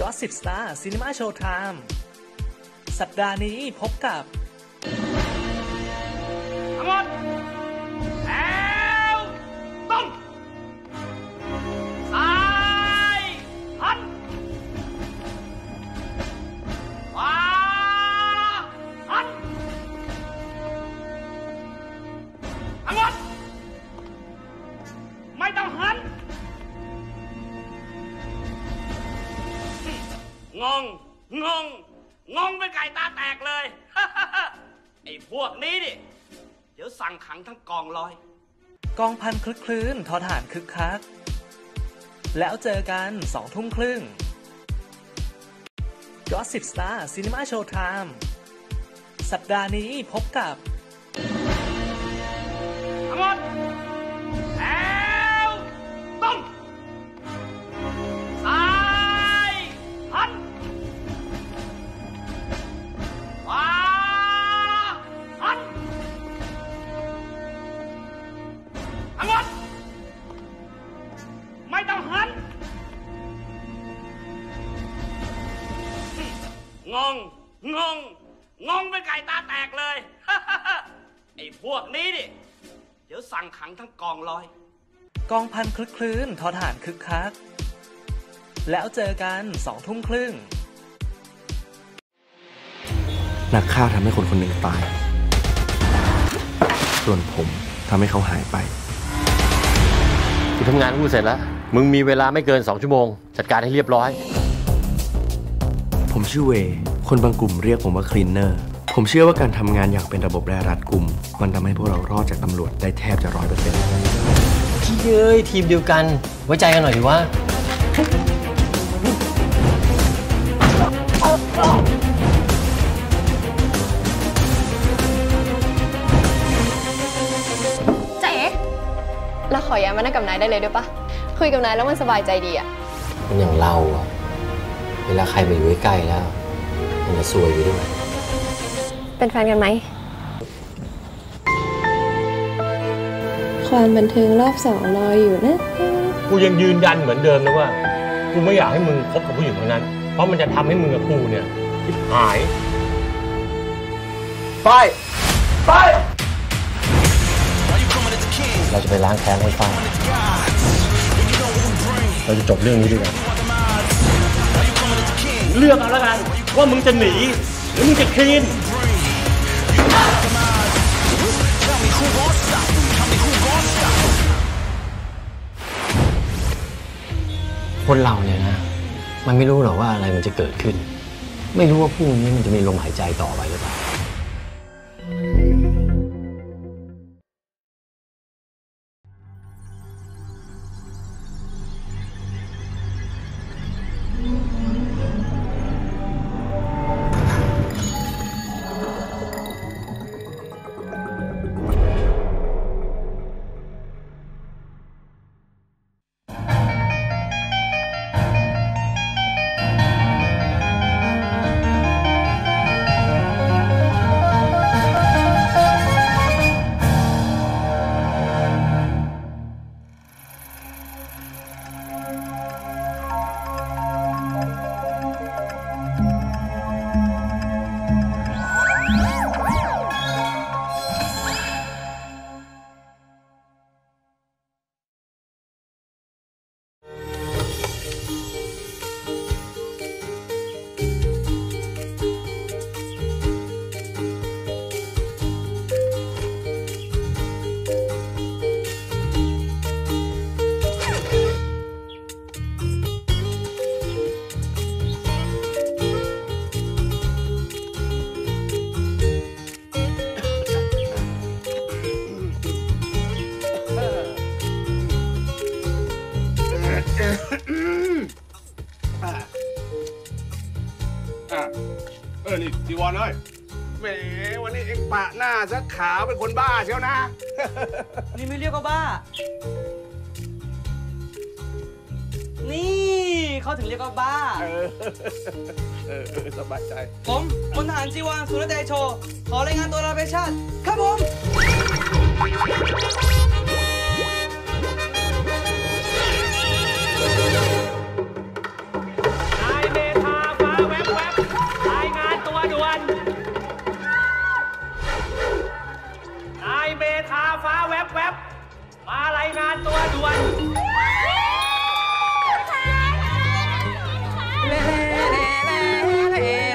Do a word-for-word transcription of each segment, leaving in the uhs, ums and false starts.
Gossip Star Cinema Showtime สัปดาห์นี้พบกับทั้งหมดแล้วต้องสายพันวาพันทั้งหมดไม่ต้องหันงงงงงงเป็นไก่ตาแตกเลยไอ้พวกนี้ดิเดี๋ยวสั่งขังทั้งกองร้อยกองพันคลึกคลื้นทอถ่านคึกคักแล้วเจอกันสองทุ่มครึ่ง Gossip Star Cinema Showtime สัปดาห์นี้พบกับทั้งหมดแล้วต้องสายพันวาพันทั้งหมดไม่ต้องหันงงงงงงเป็นไก่ตาแตกเลยไอ้พวกนี้ดิเดี๋ยวสั่งขังทั้งกองร้อยกองพันคลึกคลื้นทอถ่านคึกคักแล้วเจอกันสองทุ่มครึ่งนักฆ่าทำให้คนคนหนึ่งตายส่วนผมทำให้เขาหายไปกูทำงานกูเสร็จแล้วมึงมีเวลาไม่เกินสองชั่วโมงจัดการให้เรียบร้อยผมชื่อเวคนบางกลุ่มเรียกผมว่าคลีนเนอร์ผมเชื่อว่าการทำงานอย่างเป็นระบบและรัดกุมมันทำให้พวกเรารอดจากตำรวจได้แทบจะร้อยเปอร์เซ็นต์พี่เอ้ยทีมเดียวกันไว้ใจกันหน่อยดีว่าเจ๊เราขอย้ายมานั่งกับนายได้เลยด้วยปะคุยกับนายแล้วมันสบายใจดีอะมันอย่างเราอะเวลาใครมาอยู่ใกล้แล้วมันจะซวยอยู่ด้วยเป็นแฟนกันไหมความบันเทิงรอบสองรออยู่นะกูยังยืนยันเหมือนเดิมนะว่ากูไม่อยากให้มึงคบกับผู้หญิงคนนั้นเพราะมันจะทำให้มึงกับกูเนี่ยชิบหายไปไปเราจะไปล้างแค้นให้ป้าเราจะจบเรื่องนี้ด้วยกันเลือกเอาแล้วกันว่ามึงจะหนีหรือมึงจะคลีนคนเราเนี่ยนะมันไม่รู้หรอกว่าอะไรมันจะเกิดขึ้นไม่รู้ว่าพรุ่งนี้มันจะมีลมหายใจต่อไปหรือเปล่าขาเป็นคนบ้าเชียวนะนี่ไม่เรียกว่าบ้านี่เขาถึงเรียกว่าบ้าเออเออสบายใจผมพลทหารจีวรสุรเดโชขอรายงานตัวลาไปชาติครับผมนายเมธ วันพวกมึงแน่ใจแล้วนะกูไม่เคยแ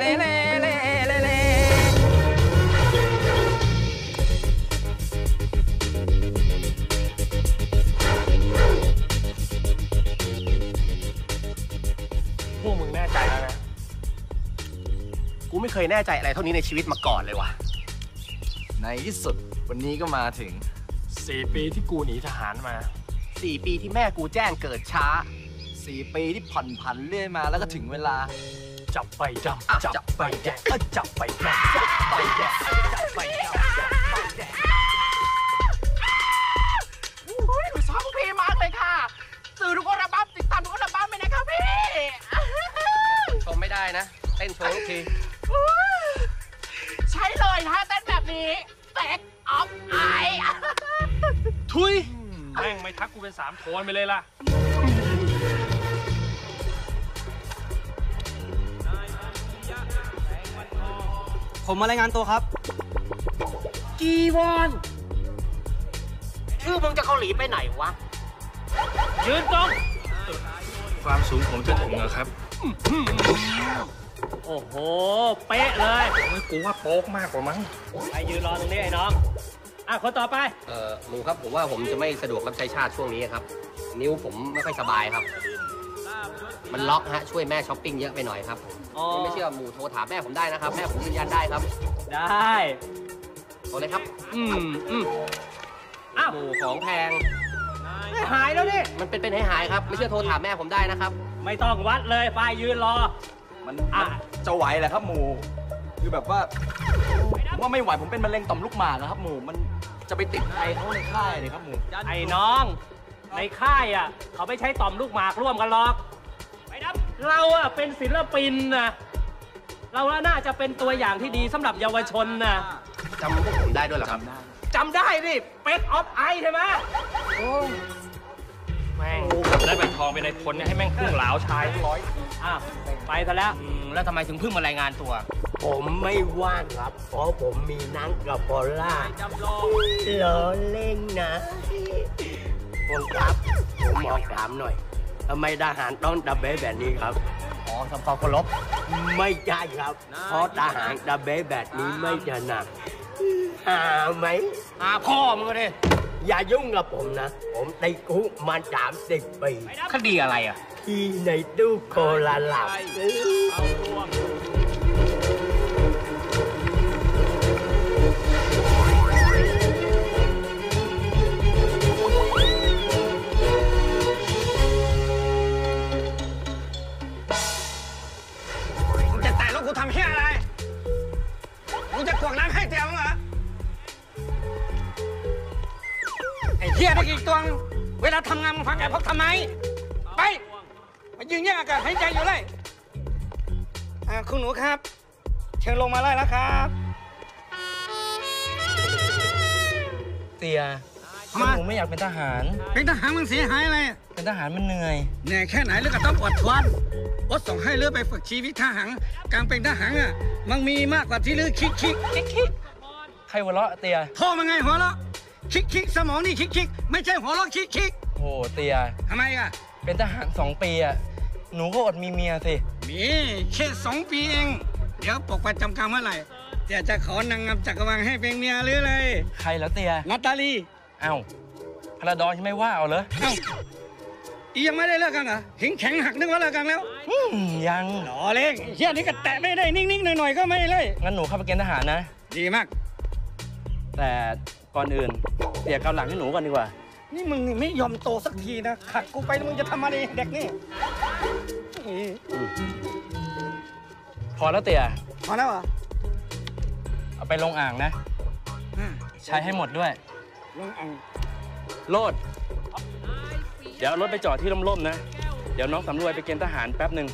น่ใจอะไรเท่านี้ในชีวิตมาก่อนเลยว่ะในที่สุดวันนี้ก็มาถึงสี่ปีที่กูหนีทหารมาสี่ปีที่แม่กูแจ้งเกิดช้าสี่ปีที่ผ่อนผันเรื่อยมาแล้วก็ถึงเวลาจับไปดำจับไปแดงจับไปแดงจับไปแดงจับไปแดงจับไปแดงโอ้ยหนูชอบเพลงมากเลยค่ะสื่อทุกคนระบ้าติดตามทุกคนระบ้าไหมนะคะพี่ชมไม่ได้นะเต้นโชว์ทุกทีใช่เลยท่าเต้นแบบนี้แตกออฟไอทุยแม่งไม่ทักกูเป็นสามโทนไปเลยล่ะผมมารายงานตัวครับจีวอนชื่อมึงจะเกาหลีไปไหนวะยืนตรงความสูงผมจะถึงเหรอครับโอ้โหเป๊ะเลยกูว่าโป๊กมากกว่ามั้งไปยืนรอตรงนี้ไอ้น้องอ่ะคนต่อไปเออลุงครับผมว่าผมจะไม่สะดวกรับใช้ชาติช่วงนี้ครับนิ้วผมไม่ค่อยสบายครับมันล็อกฮะช่วยแม่ช้อปปิ้งเยอะไปหน่อยครับไม่เชื่อหมูโทรถามแม่ผมได้นะครับแม่ผมยืนยันได้ครับได้โทรเลยครับอืมอืมอ้าวหมูของแพงไม่หายแล้วนี่มันเป็นเป็นหายหายครับไม่เชื่อโทรถามแม่ผมได้นะครับไม่ต้องวัดเลยไปยืนรอมันจะไหวแหละครับหมูคือแบบว่าผมว่าไม่ไหวผมเป็นมะเร็งต่อมลูกหมากนะครับหมูมันจะไปติดไอเขาในค่ายเลยครับหมูไอ้น้องในค่ายอ่ะเขาไม่ใช้ต่อมลูกหมากร่วมกันหรอกเราอ่ะเป็นศิลปินนะเราน่าจะเป็นตัวอย่างที่ดีสำหรับเยาวชนนะจำพวกผมได้ด้วยเหรอครับจำได้ดิเป็ดออฟไอใช่ไหมแม่งได้ใบทองไปในผลเนี่ยให้แม่งพุ่งเหลาชายร้อยอ่ะไปซะแล้วแล้วทำไมถึงเพิ่งมารายงานตัวผมไม่ว่างครับเพราะผมมีนัดกับพอลล่าล้อเล่นนะผมครับผมขอถามหน่อยทำไมทหารต้องดับเบิลแบบนี้ครับอ๋อทำความเคารพไม่ใช่ครับเพราะทหารดับเบิลแบบนี้ไม่ถนัดหาไหมหาพ่อมึงเลยอย่ายุ่งกับผมนะผมติดคุกมาสามสิบปีคดีอะไรอ่ะที่ในตู้โคลาลับเฮียได้กี่ตัวเวลาทำงานมึงฟังแอบพกทำไมไปมายืนแย่งอากาศหายใจอยู่เลยคุณหนูครับเชิญลงมาไล่แล้วครับเตียมาหนูไม่อยากเป็นทหารเป็นทหารมันเสียหายอะไรเป็นทหารมันเหนื่อยเหนื่อยแค่ไหนเลือกก็ต้องอดทนอดส่งให้เลือกไปฝึกชีวิตทหารการเป็นทหารอ่ะมันมีมากกว่าที่เลือกคิกคิกคิกใครหัวเราะเตียพ่อมันไงหัวเราะคิกคิกสมองนี่คิกคิกไม่ใช่หัวเราะคิกคิกโอ้เตียทำไมอ่ะเป็นทหารสองปีอ่ะหนูก็อดมีเมียสิมีแค่สองปีเองเดี๋ยวปกประจำการเมื่อไหร่เตียจะขอนางงามจักรวาลให้เป็นเมียหรืออะไรใครแล้วเตียนาตาลีเอ้าพระดอนไม่ว่าเอาเลยเอ้าอียังไม่ได้เลิกกันเหรอหิงแข็งหักนึกว่าเลิกกันแล้วยังหล่อเล่งเฮียนี่ก็แตะไม่ได้นิ่งๆหน่อยๆก็ไม่เลยงั้นหนูเข้าไปเกณฑ์ทหารนะดีมากแต่ก่อนอื่นเดี๋ยวเกาหลังให้หนูก่อนดีกว่านี่มึงไม่ยอมโตสักทีนะขัดกูไปมึงจะทำอะไรเด็กนี่พอแล้วเตี่ยพอแล้วเหรอเอาไปลงอ่างนะใช้ให้หมดด้วยลงอ่างโลดเดี๋ยวรถไปจอดที่ร่มๆนะเดี๋ยวน้องสำรวยไปเกณฑ์ทหารแป๊บหนึ่ง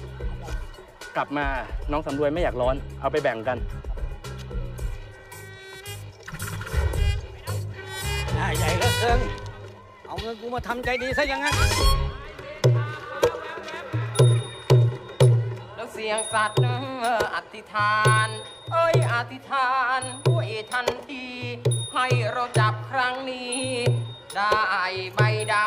กลับมาน้องสำรวยไม่อยากร้อนเอาไปแบ่งกันใหญ่เหลือเกินเอาเงินกูมาทำใจดีซะอย่างนั้นแล้วเสียงสัตว์อธิษฐานเอ้ยอธิษฐานด้วยทันทีให้เราจับครั้งนี้ได้ใบดำ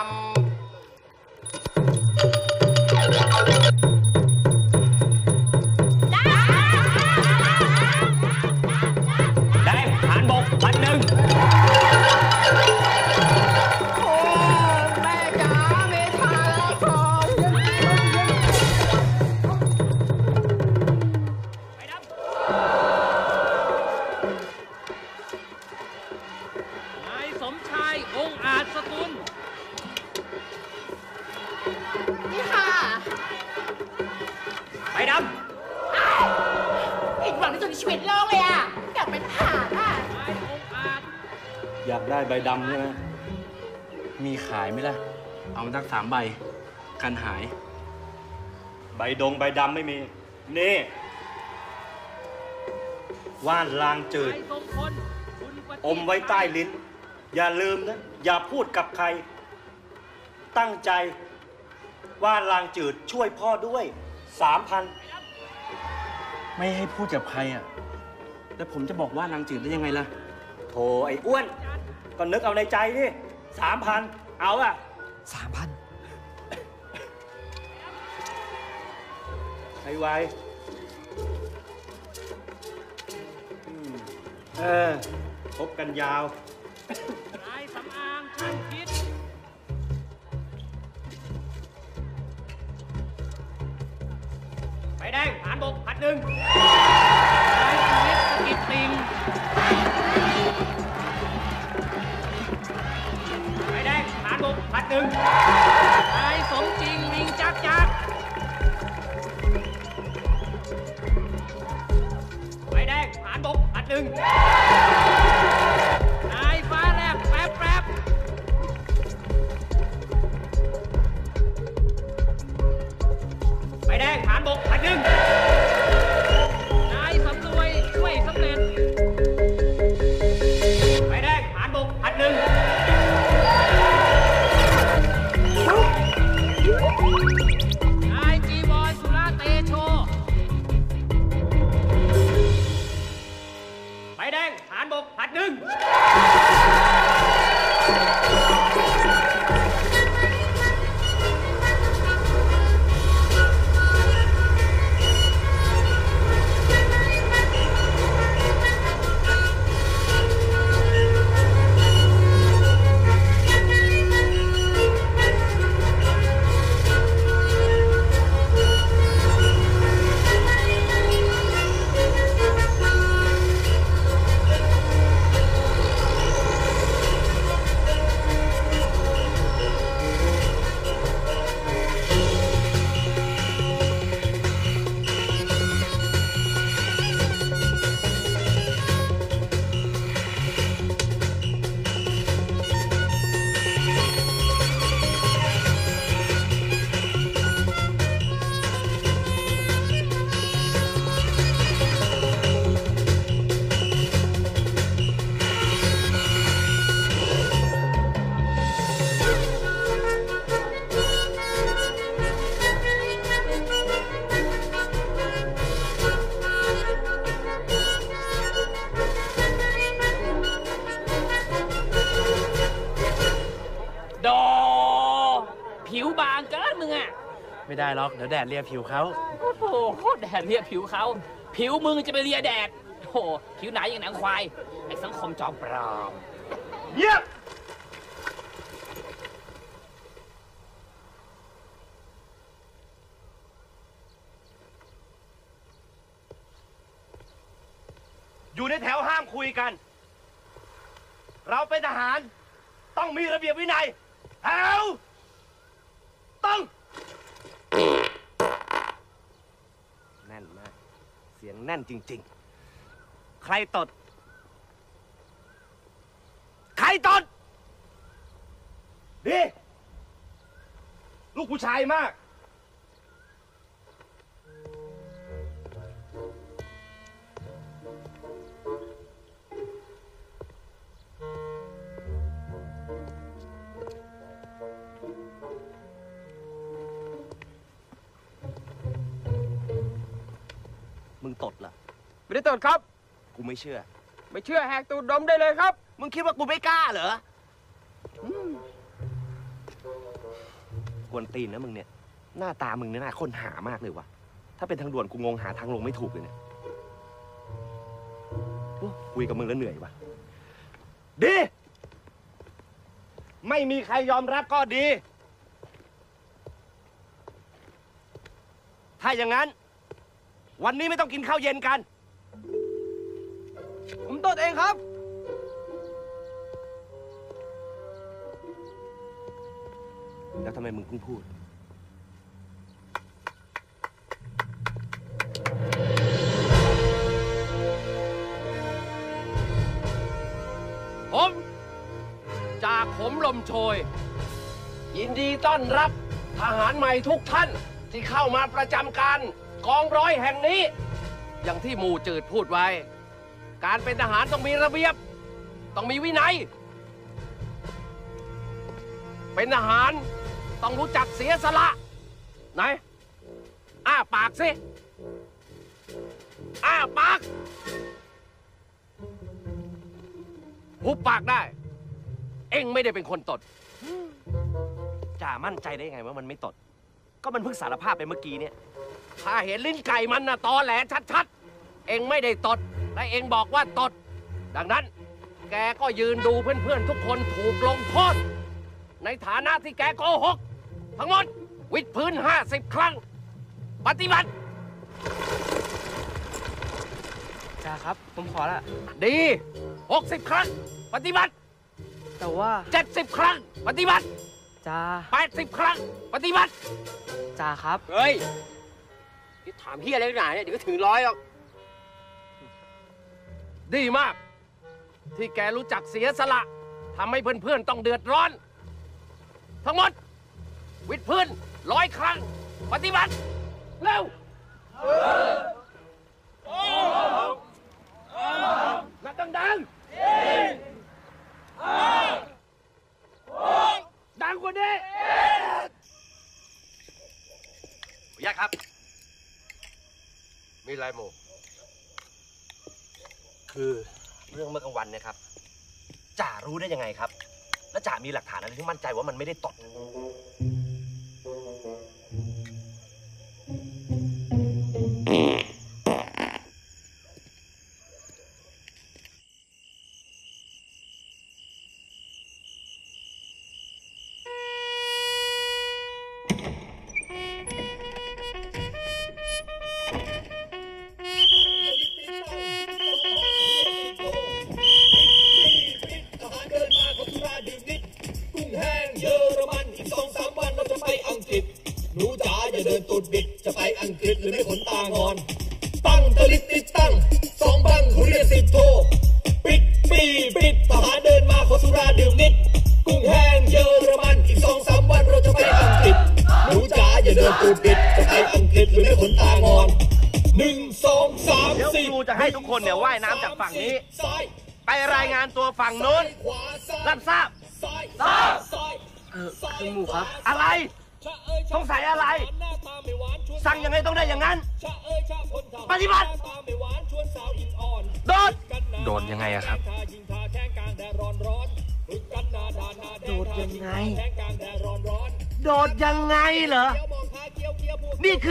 ไปดำอ้าวอีกหวังที่สุดในชีวิตโลกเลยอ่ะอยากเป็นทหารอ่ะอยากได้ใบดำใช่ไหมมีขายไหมล่ะเอามาสักสามใบกันหายใบดงใบดำไม่มีนี่ว่านลางจืดอมไว้ใต้ลิ้นอย่าลืมนะอย่าพูดกับใครตั้งใจว่านลางจืดช่วยพ่อด้วยสามพันไม่ให้พูดกับใครอ่ะแต่ผมจะบอกว่านลางจืดได้ยังไงล่ะโธ่ไอ้อ้วนก็นึกเอาในใจดิสามพันเอาอ่ะสามพันไอ้ไวเออพบกันยาวลายสำอางช่างคิดไปแดงผ่านบกผัดหนึ่งลายสวิตสกิดติงไปแดงผ่านบกผัดหนึ่งลายสมจริงลิงจักจักไปแดงผ่านบกผัดหนึ่งไม่ได้หรอกเดี๋ยวแดดเลียผิวเขาโอ้โหแดดเลียผิวเขาผิวมึงจะไปเลียแดดโอ้โหผิวไหนอย่างหนังควายไอ้สังคมจอมปลอมเยี่ยมอยู่ในแถวห้ามคุยกันเราเป็นทหารต้องมีระเบียบวินัยแถวต้องแน่นมากเสียงแน่นจริงๆใครตดใครตดดิลูกผู้ชายมากมึงตดเหรอไม่ได้ตดครับกูไม่เชื่อไม่เชื่อแหกตูดดมได้เลยครับมึงคิดว่ากูไม่กล้าเหรอกวนตีนนะมึงเนี่ยหน้าตามึงเนี่ยน่าค้นหามากเลยวะถ้าเป็นทางด่วนกูงงหาทางลงไม่ถูกเลยเนี่ยคุยกับมึงแล้วเหนื่อยวะดีไม่มีใครยอมรับก็ดีถ้าอย่างนั้นวันนี้ไม่ต้องกินข้าวเย็นกันผมตดเองครับแล้วทำไมมึงเพิ่งพูด ลมโชยยินดีต้อนรับทหารใหม่ทุกท่านที่เข้ามาประจำการกองร้อยแห่งนี้อย่างที่หมู่จืดพูดไว้การเป็นทหารต้องมีระเบียบต้องมีวินัยเป็นทหารต้องรู้จักเสียสละไหนอ้าปากสิอ้าปากหุบปากได้เอ็งไม่ได้เป็นคนตดจ่ามั่นใจได้ไงว่ามันไม่ตดก็มันเพิ่งสารภาพไปเมื่อกี้เนี่ยถ้าเห็นลิ้นไก่มันนะตอแหลชัดๆเอ็งไม่ได้ตดและเอ็งบอกว่าตดดังนั้นแกก็ยืนดูเพื่อนๆทุกคนถูกลงโทษในฐานะที่แกโกหกทั้งหมดวิดพื้นห้าสิบครั้งปฏิบัติจ่าครับผมขอละดีหกสิบครั้งปฏิบัติแต่ว่าเจ็ดสิบครั้งปฏิบัติจ่าแปดสิบครั้งปฏิบัติจ่าครับเฮ้ยที่ถามเฮียอะไรหนาเนี่ยเดี๋ยวก็ถึงร้อยหรอกดีมากที่แกรู้จักเสียสละทำให้เพื่อนๆต้องเดือดร้อนทั้งหมดวิดพื้นร้อยครั้งปฏิบัติเร็วนักดังๆดังกว่านี้ยากครับมีอะไรโมคือเรื่องเมื่อกลางวันนะครับจ่ารู้ได้ยังไงครับและจ่ามีหลักฐานอะไรที่มั่นใจว่ามันไม่ได้ตดเ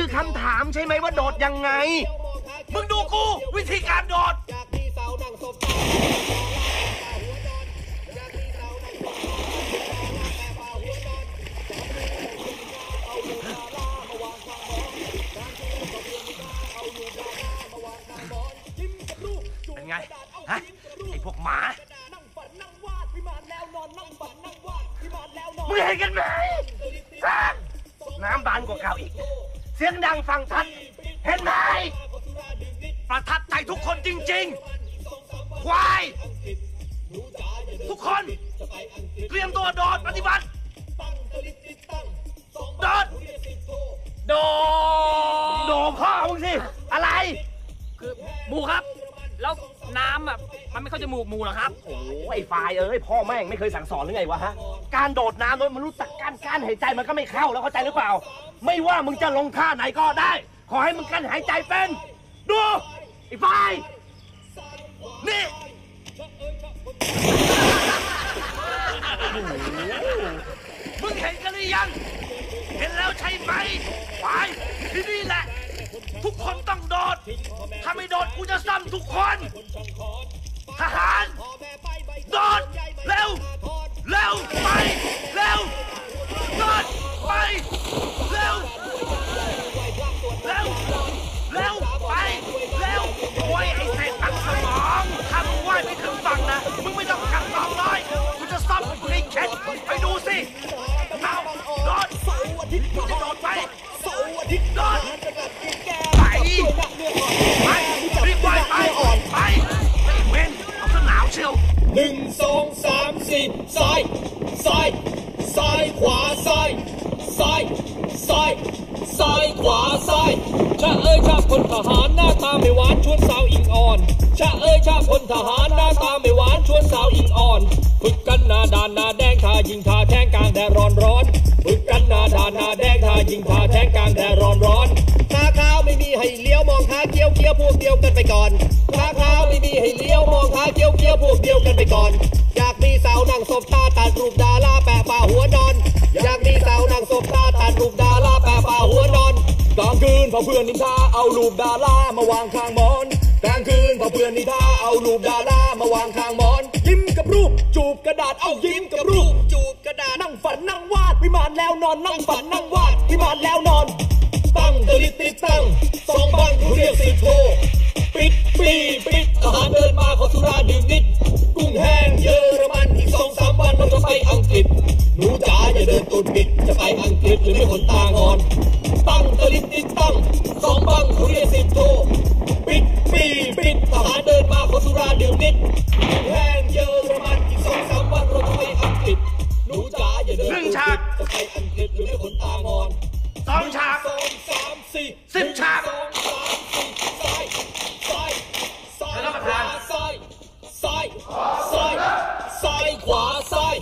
คยสั่งสอนหรือไงวะฮะการโดดน้ำโดยมันรู้จักการกั้นหายใจมันก็ไม่เข้าแล้วเข้าใจหรือเปล่าไม่ว่ามึงจะลงท่าไหนก็ได้ขอให้มึงกั้นหายใจเป็นดูไอ้ฝ่ายนี่มึงเห็นกันหรือยังเห็นแล้วใช่ไหมฝ่ายที่นี่แหละทุกคนต้องโดดถ้าไม่โดดกูจะซ้ำทุกคนทหารโดดเร็วเร็วไปเร็วโดดไปเร็วเร็วเร็วไปเร็วโอ้ยไอ้เศษตังสมองถ้ามึงว่ายไม่ถึงฝั่งนะมึงไม่ต้องกังวลน้อยกูจะซ่อมมึงให้เข็ดไปดูสิเอาโดดมึงจะโดดไปโดดไปไปรีบว่ายไปไปเว้นเอาสนามเชียวหนึ่ง สอง สาม สี่ซ้าย ซ้ายซ้ายขวาซ้ายซ้ายซ้ายซ้ายขวาซ้ายชะเอ้ยชาพลทหารหน้าตาไม่หวานชวนสาวอิงอ่อนชะเอ้ยชาพลทหารหน้าตาไม่หวานชวนสาวอิงอ่อนฝึกกันหน้าด่านหน้าแดงทายิงทาแทงกลางแดดร้อนร้อนฝึกกันหน้าด่านหน้าแดงทายิงทาแทงกลางแดดร้อนร้อนทาขาวไม่มีให้เลี้ยวมองทาเกี้ยวเกี้ยวพวกเดียวกันไปก่อนทาขาวไม่มีให้เลี้ยวมองทาเกี้ยวเกี้ยวพวกเดียวกันไปก่อนอยากมีสาวนั่งสบตาตัดรูปดาราแปะป่าหัวนอนอยากมีสาวนั่งสบตาตัดรูปดาราแปะป่าหัวนอนกลางคืนพอเพื่อนนิทาเอารูปดารามาวางข้างหมอนกลางคืนพอเพื่อนนิทาเอารูปดารามาวางข้างหมอนยิ้มกับรูปจูบกระดาษเอายิ้มกับรูปจูบกระดาษนั่งฝันนั่งวาดวิมานแล้วนอนนั่งฝันนั่งวาดวิมานแล้วนอนตั้งติดติดตั้งสองบังเรียกสิบโทปิดปีปิดทหารเดินมาขอสุราดื่มนิดกุ้งแห้งเยอรมันอีกสองสามวันเราจะไปอังกฤษหนูจ๋าอย่าเดินตุนบิดจะไปอังกฤษหรือไม่ขนตางอนตั้งติดติดตั้งสองบังเรียกสิบโทปิดปีปิดทหารเดินมาขอสุราดื่มนิดกุ้งแห้งเยอรมันอีกสองสามวันเราจะไปอังกฤษหนูจ๋าอย่าเดินตุนบิดจะไปอังกฤษหรือไม่ขนตางอนสองฉากสิบฉากแล้วก็ผ่านซ้ายซ้ายซ้ายซ้ายขวาซ้าย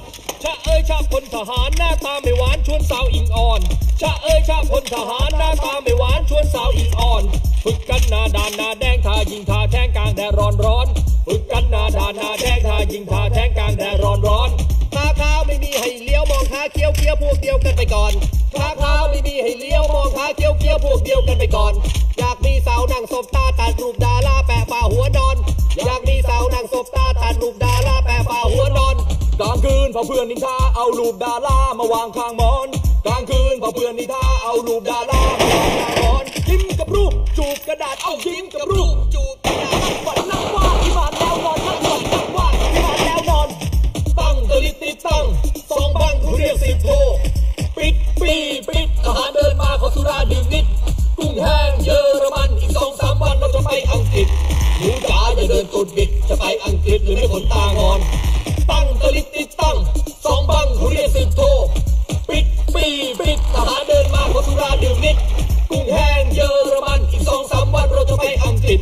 ชะเอ้ยชาพลทหารหน้าตาไม่หวานชวนสาวอิงอ่อนชะเอ้ยชาพลทหารหน้าตาไม่หวานชวนสาวอิงอ่อนฝึกกันหน้าด่านหน้าแดงทายิงทาแทงกลางแดดร้อนร้อนฝึกกันหน้าด่านหน้าแดงทายิงทาแทงกลางแดดร้อนร้อนทาขาวไม่มีให้เลี้ยวมองทาเกี้ยวเกี้ยวพวกเดียวกันไปก่อนทาขาวไม่มีให้เลี้ยวมองทาเกี้ยวเกี้ยวพวกเดียวกันไปก่อนอยากมีสาวนั่งสบตาตัดรูปดาราแปะป่าหัวนอนอยากมีสาวนั่งสบตาตัดรูปดาราแปะป่าหัวนอนกลางคืนพอเพื่อนนิทาเอารูปดารามาวางข้างหมอนกลางคืนพอเพื่อนนิทาเอารูปดารามาวางข้างหมอนยิ้มกับรูปจูบกระดาษเอายิ้มกับรูปจูบกระดาษนั่งฝันนั่งวาดที่บ้านแล้วนอนนั่งฝันนั่งวาดที่บ้านแล้วนอนตั้งตลิดติดตั้งสองบังเรียกสิบโทปิดปีปิดทหารเดินมาขอสุราดื่มนิดกุ้งแห้งเยอรมันอีกสองสามวันเราจะไปอังกฤษหนูจ๋าอย่าเดินตุนบิดจะไปอังกฤษหรือไม่ขนตางอนตั้งตลิดติดตั้งสองบังเรียกสิบโทปิดปีปิดทหารเดินมาขอสุราดื่มนิดกุ้งแห้งเยอรมันอีกสองสามวันเราจะไปอังกฤษ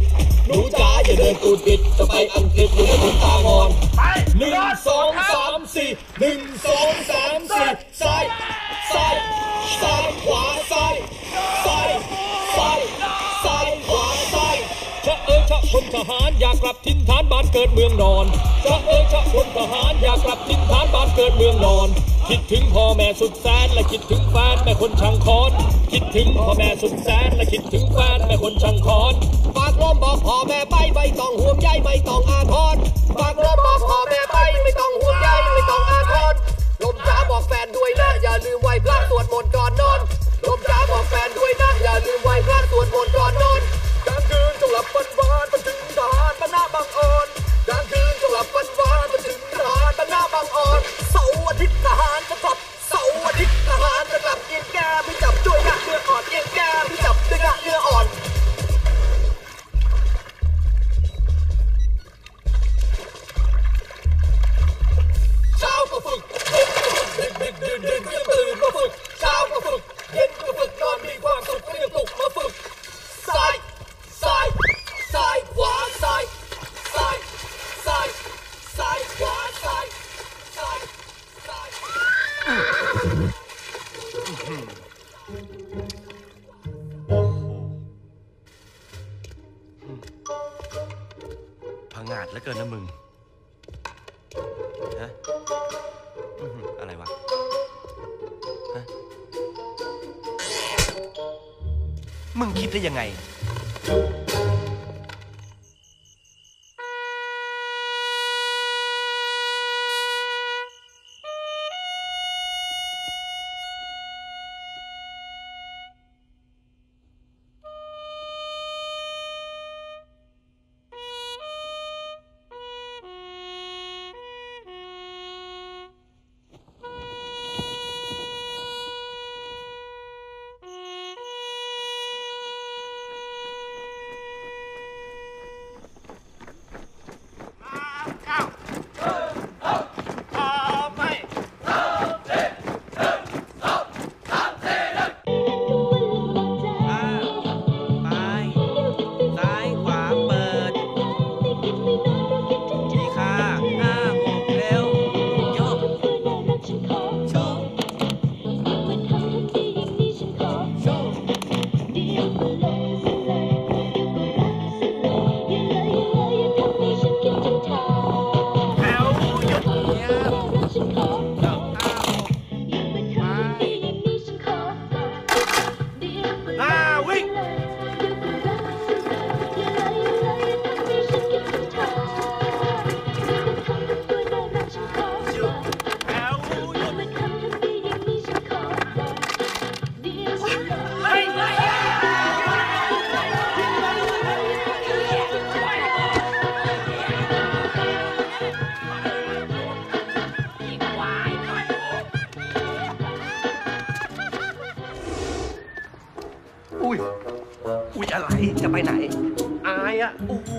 หนูจ๋าอย่าเดินตุนบิดจะไปอังกฤษหรือไม่ขนตางอนหนึ่งสองสามสี่หนึ่งสองสามสี่ซ้ายซ้ายซ้ายขวาซ้ายซ้ายซ้ายซ้ายขวาซ้ายชะเอ้ยชะพลทหารอยากกลับถิ่นฐานบ้านเกิดเมืองนอนชะเอ้ยชะพลทหารอยากกลับถิ่นฐานบ้านเกิดเมืองนอนคิดถึงพ่อแม่สุดแสนและคิดถึงแฟนแม่คนช่างคอนคิดถึงพ่อแม่สุดแสนและคิดถึงแฟนแม่คนช่างคอนฝากล้อมบอกพ่อแม่ไปไม่ต้องห่วงใยไม่ต้องอาทรฝากล้อมบอกพ่อแม่ไปไม่ต้องห่วงใยไม่ต้องอาทรลมจ๋าบอกแฟนด้วยนะอย่าลืมไหว้พระสวดมนต์ก่อนนอนลมจ๋าบอกแฟนด้วยนะอย่าลืมไหว้พระสวดมนต์ก่อนนอนกลางคืนจงหลับฝันหวานฝันถึงทหารบ้านหน้าบางอ่อนกลางคืนจงหลับฝันหวานฝันถึงทหารบ้านหน้าบางอ่อนเสาร์อาทิตย์ทหารจะกลับเสาร์อาทิตย์ทหารจะกลับเย็นแก่พี่จับด้วยกะเรืออ่อนเย็นแก่พี่จับด้วยกะเรืออ่อนเช้าก็ฝึกดึกดึกดึกดึกเที่ยงตื่นมาฝึกเช้าก็ฝึกเย็นก็ฝึกนอนมีความสุขเรียกปลุกมาฝึกซ้ายซ้ายซ้ายขวาซ้ายซ้ายซ้ายซ้ายขวาซ้ายซ้ายซ้ายพังงาดเหลือเกินนะมึงฮะอะไรวะฮะมึงคิดได้ยังไง อายอ่ะโอ้โห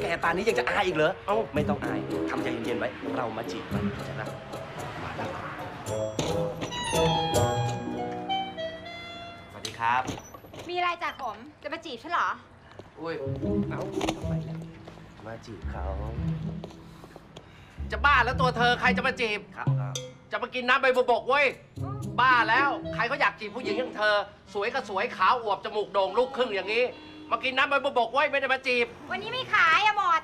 แก่ป่านนี้ยังจะอายอีกเหรอเอ้าไม่ต้องอายทำใจเย็นๆไว้เรามาจีบมันเข้าใจนะมาแล้วสวัสดีครับมีอะไรจากผมจะมาจีบฉันเหรออุ้ยเอ้าทำไมล่ะมาจีบเขาจะบ้าแล้วตัวเธอใครจะมาจีบครับจะมากินน้ำใบบัวบกเว้ยบ้าแล้วใครเขาอยากจีบผู้หญิงอย่างเธอสวยก็สวยขาวอวบจมูกโด่งลูกครึ่งอย่างนี้มากินน้ำใบบัวบกเว้ยไม่ได้มาจีบวันนี้ไม่ขายอะหมด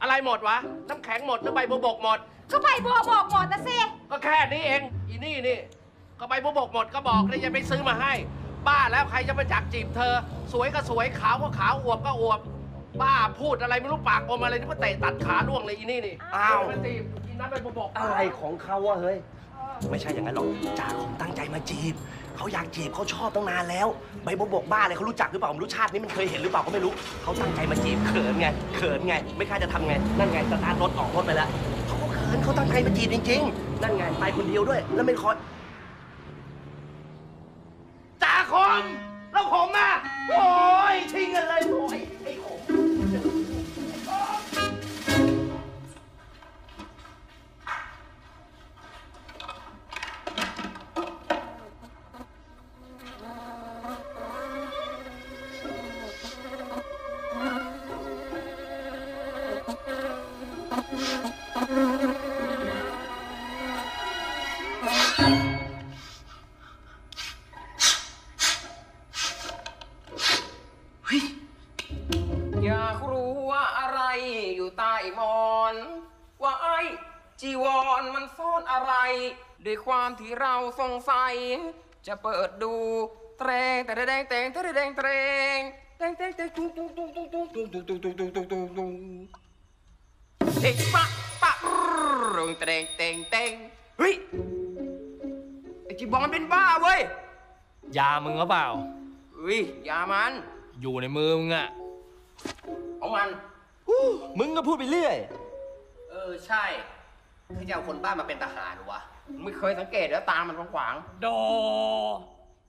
อะไรหมดวะน้ำแข็งหมดหรือใบบัวบกหมดก็ใบบัวบกหมดนะสิก็แค่นี้เองอีนี่นี่ก็ใบบัวบกหมดก็บอกเลยจะไปซื้อมาให้บ้าแล้วใครจะมาจับจีบเธอสวยก็สวยขาวก็ขาวอวบก็อวบบ้าพูดอะไรไม่รู้ปากอมอะไรนี่มาเตะตัดขาล่วงเลยอีนี่นี่อ้าวมาจีบกินน้ำใบบัวบกอะไรของเขาวะเฮ้ยไม่ใช่อย่างนั้นหรอกจ่าผมตั้งใจมาจีบเขาอยากจีบเขาชอบตั้งนานแล้วใบบัวบกบ้าเลยเขารู้จักหรือเปล่าผมรู้ชาตินี้มันเคยเห็นหรือเปล่าก็ไม่รู้เขาตั้งใจมาจีบเขินไงเขินไงไม่กล้าจะทำไงนั่นไงสตาร์ทรถออกรถไปแล้วเขาก็เขินเขาตั้งใจมาจีบจริงๆนั่นไงไปคนเดียวด้วยแล้วไม่คอยจ่าคมแล้วผมอ่ะโอ้ยชิงกันเลยโอ้ยไอ้คมด้วยความที่เราสงสัยจะเปิดดูเตรงแต่แดงเตรงแต่แดงเตรงเตรงเตรงเตรงตุ้งตุ้งตุ้งตุ้งตุ้งตุ้งตุ้งตุ้งตุ้งตุ้งตุ้งตุ้งตุ้งเด็กปะปะรุงเตรงเตรงเตรงเฮ้ยไอจีบอลเป็นบ้าเว้ยยามึงหรือเปล่าเฮ้ยยามันอยู่ในมือมึงอะเอามันมึงก็พูดไปเรื่อยเออใช่คือจะเอาคนบ้ามาเป็นทหารวะไม่เคยสังเกตแล้วตามันขวางๆโด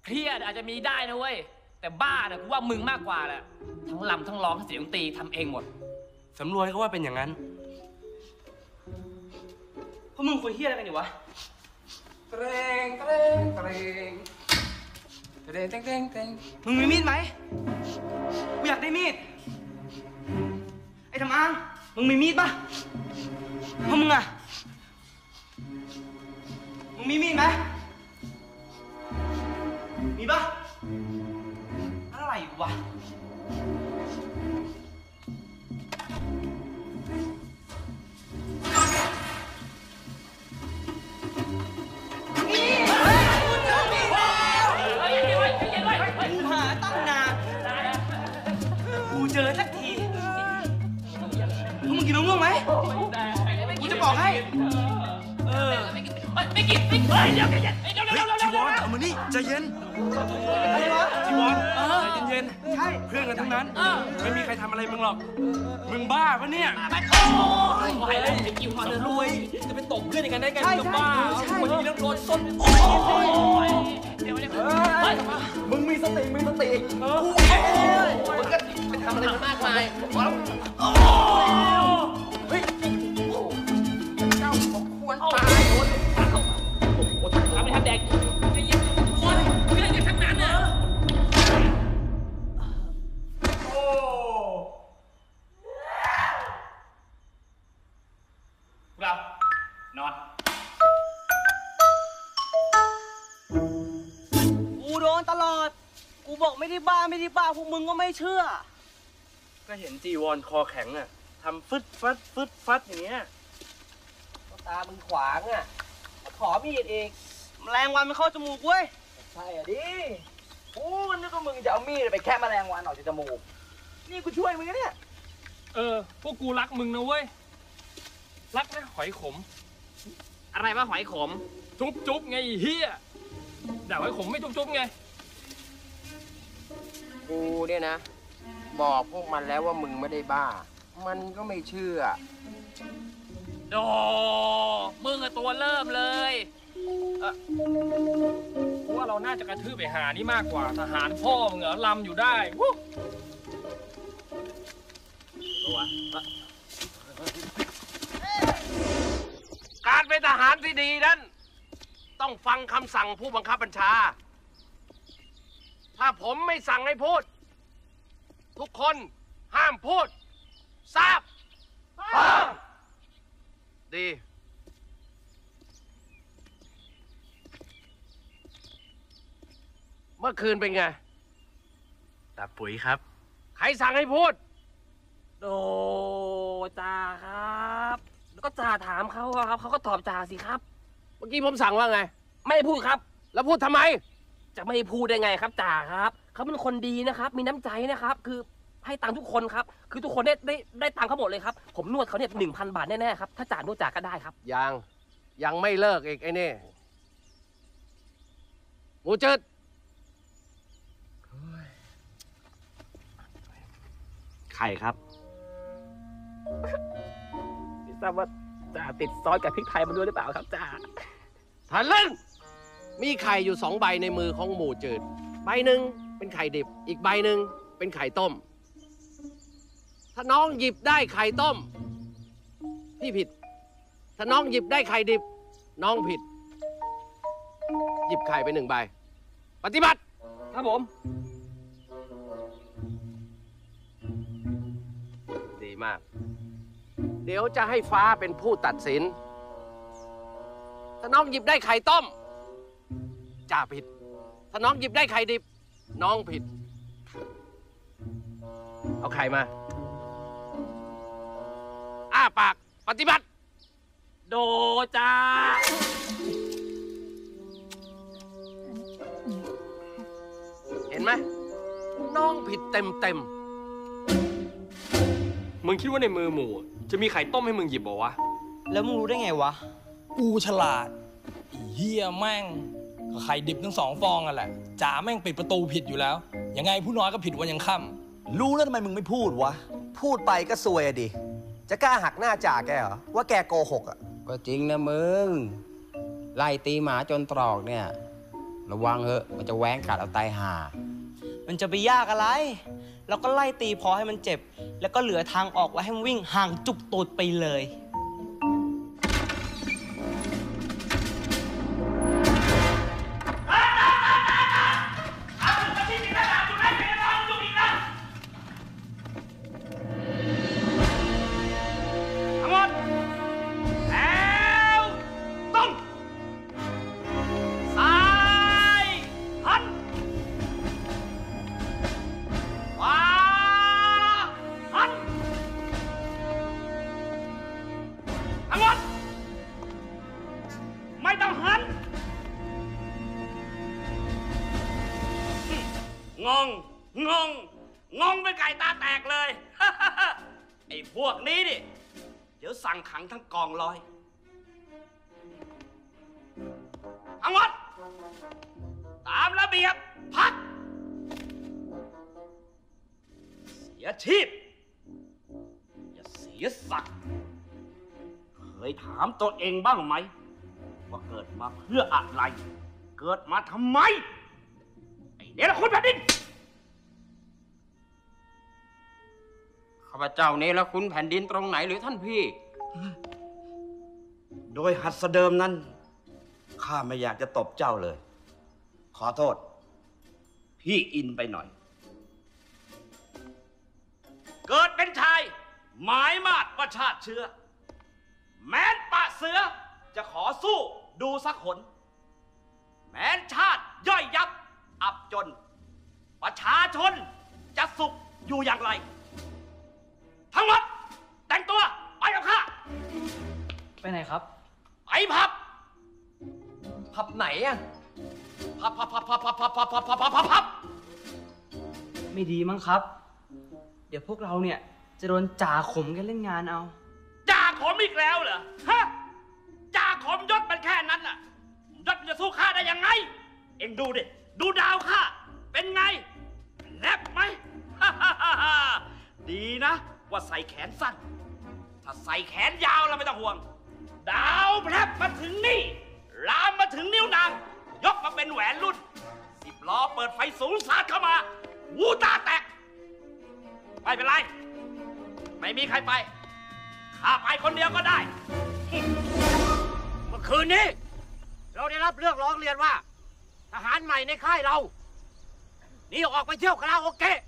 เครียดอาจจะมีได้นะเว้ยแต่บ้านะกูว่ามึงมากกว่าแหละทั้งลำทั้งร้องทั้งเสียงตีทำเองหมดสำรวจเขาว่าเป็นอย่างนั้นพวกมึงคุยเฮี้ยอะไรกันอยู่วะเตรงเตรงเตรงเตรงเตรงเตรงมึงมีมีดไหมกูอยากได้มีดไอ้ทำอ้างมึงมีมีดปะพวกมึงอะมีมีดไหมมีปะอะไรวะกูหาตั้งนานกูเจอสักทีมึงกินมะม่วงไหมกูจะบอกให้เออไม่กินไม่กินเฮ้ยเดี๋ยวเย็นเดี๋ยวเดี๋ยวเดี๋ยวจีวอนเอามานี่ใจเย็นอะไรวะจีวอนใจเย็นเย็นใช่เพื่อนกันทั้งนั้นไม่มีใครทำอะไรมึงหรอกมึงบ้าปะเนี่ยไปโอ้ยไปเลยไอ้จีวอนรวยจะไปตบเพื่อนกันได้ไงจะบ้าคนนี้เรื่องโดนส้นโอ้ยเดี๋ยวเดี๋ยวมึงมีสติมึงมีสติมึงก็ไปทำอะไรมากมายโอ้เฮ้ยเจ้าของควรตายทำไมทำแดกจะยิงคนก็เลยจะทำงานนะโอ้พวกเรานอนกูโดนตลอดกูบอกไม่ได้บ้าไม่ได้บ้าพวกมึงก็ไม่เชื่อก็เห็นจีวอนคอแข็งอ่ะทำฟึดฟัดฟึดฟัดอย่างเงี้ยตามึงขวางอ่ะขอมีดเองแมลงวันมันเข้าจมูกเว้ยใช่อ่ะดิกูนึกว่ามึงจะเอามีดไปแค่แมลงวันออกจากจมูกนี่กูช่วยมึงนะเนี่ยเออพวกกูรักมึงนะเว้ยรักนะหอยขมอะไรวะหอยขมจุ๊บจุ๊บไงเฮียด่าหอยขมไม่จุ๊บจุ๊บไงกูเนี่ยนะบอกพวกมันแล้วว่ามึงไม่ได้บ้ามันก็ไม่เชื่อโดมึงอะตัวเริ่มเลยเออกูว่าเราน่าจะกระทืบไปหานี่มากกว่าทหารพ่อมึงเหรอลำอยู่ได้ ตัวการเป็นทหารที่ดีนั้นต้องฟังคำสั่งผู้บังคับบัญชาถ้าผมไม่สั่งให้พูดทุกคนห้ามพูดทราบดีเมื่อคืนเป็นไงตาปุ๋ยครับใครสั่งให้พูดโดจ่าครับแล้วก็จ่าถามเขาครับเขาก็ตอบจ่าสิครับเมื่อกี้ผมสั่งว่าไงไม่พูดครับแล้วพูดทำไมจะไม่พูดได้ไงครับจ่าครับเขาเป็นคนดีนะครับมีน้ำใจนะครับคือให้ตังค์ทุกคนครับคือทุกคนได้ได้ได้ตังค์เขาหมดเลยครับผมนวดเขาเนี่ยหนึ่งพันบาทแน่ๆครับถ้าจ่านวดจ่าก็ได้ครับยังยังไม่เลิกอีกไอ้นี่หมูจืดใครครับทราบว่าจ่าติดซอสกับพริกไทยมันด้วยหรือเปล่าครับจ่าทันเล่นมีไข่อยู่สองใบในมือของหมูจืดใบหนึ่งเป็นไข่ดิบอีกใบหนึ่งเป็นไข่ต้มถ้าน้องหยิบได้ไข่ต้มพี่ผิดถ้าน้องหยิบได้ไข่ดิบน้องผิดหยิบไข่ไปหนึ่งใบปฏิบัติครับผมดีมากเดี๋ยวจะให้ฟ้าเป็นผู้ตัดสินถ้าน้องหยิบได้ไข่ต้มจ่าผิดถ้าน้องหยิบได้ไข่ดิบน้องผิดเอาไข่มาอ้าปากปฏิบัติโดจ่าเห็นไหมน้องผิดเต็มเต็มมึงคิดว่าในมือหมูจะมีไข่ต้มให้มึงหยิบเหรอวะแล้วมึงรู้ได้ไงวะกูฉลาดเฮียแม่งไข่ดิบทั้งสองฟองกันแหละจ่าแม่งปิดประตูผิดอยู่แล้วยังไงผู้น้อยก็ผิดวันยังค่ำรู้แล้วทำไมมึงไม่พูดวะพูดไปก็ซวยอะดิจะกล้าหักหน้าจ่าแกเหรอว่าแกโกหกอ่ะก็จริงนะมึงไล่ตีหมาจนตรอกเนี่ยระวังเถอะมันจะแหวงกัดเอาตายห่ามันจะไปยากอะไรเราก็ไล่ตีพอให้มันเจ็บแล้วก็เหลือทางออกไว้ให้มันวิ่งห่างจุกตูดไปเลยงงงงงงเป็นไก่ตาแตกเลยไอ้พวกนี้ดิเดี๋ยวสั่งขังทั้งกองลอยทั้งหมดตามระเบียบพักเสียชีพอย่าเสียศักดิ์เคยถามตัวเองบ้างไหมว่าเกิดมาเพื่ออะไรเกิดมาทำไมเดี๋ยวเราคุณแผ่นดินข้าพเจ้านี้แล้วคุณแผ่นดินตรงไหนหรือท่านพี่โดยหัสเดิมนั้นข้าไม่อยากจะตบเจ้าเลยขอโทษพี่อินไปหน่อยเกิดเป็นชายหมายมาดว่าชาติเชื้อแม้นป่าเสือจะขอสู้ดูสักหนแม้นชาติย่อยยับอับจนประชาชนจะสุขอยู่อย่างไรทั้งหมดแต่งตัวไปกับข้าไปไหนครับไปพับพับไหนอ่ะพับพับพับพับพับพับพับพับพับพับพับไม่ดีมั้งครับเดี๋ยวพวกเราเนี่ยจะโดนจ่าข่มกันเล่นงานเอาจ่าข่มอีกแล้วเหรอฮะจ่าข่มยศมันแค่นั้นอ่ะยศมันจะสู้ข้าได้ยังไงเอ็งดูดิดูดาวค่ะเป็นไงแนบไหม ดีนะว่าใส่แขนสั้นถ้าใส่แขนยาวเราไม่ต้องห่วงดาวแพรบมาถึงนี่ลามมาถึงนิ้วนางยกมาเป็นแหวนรุ่นสิบล้อเปิดไฟสูงสาดเข้ามาหูตาแตกไม่เป็นไร ไม่มีใครไปข้าไปคนเดียวก็ได้เมื่อคืนนี้เราได้รับเรื่องร้องเรียนว่าทหารใหม่ในค่ายเราหนีออกไปเที่ยวคาราโอเกะ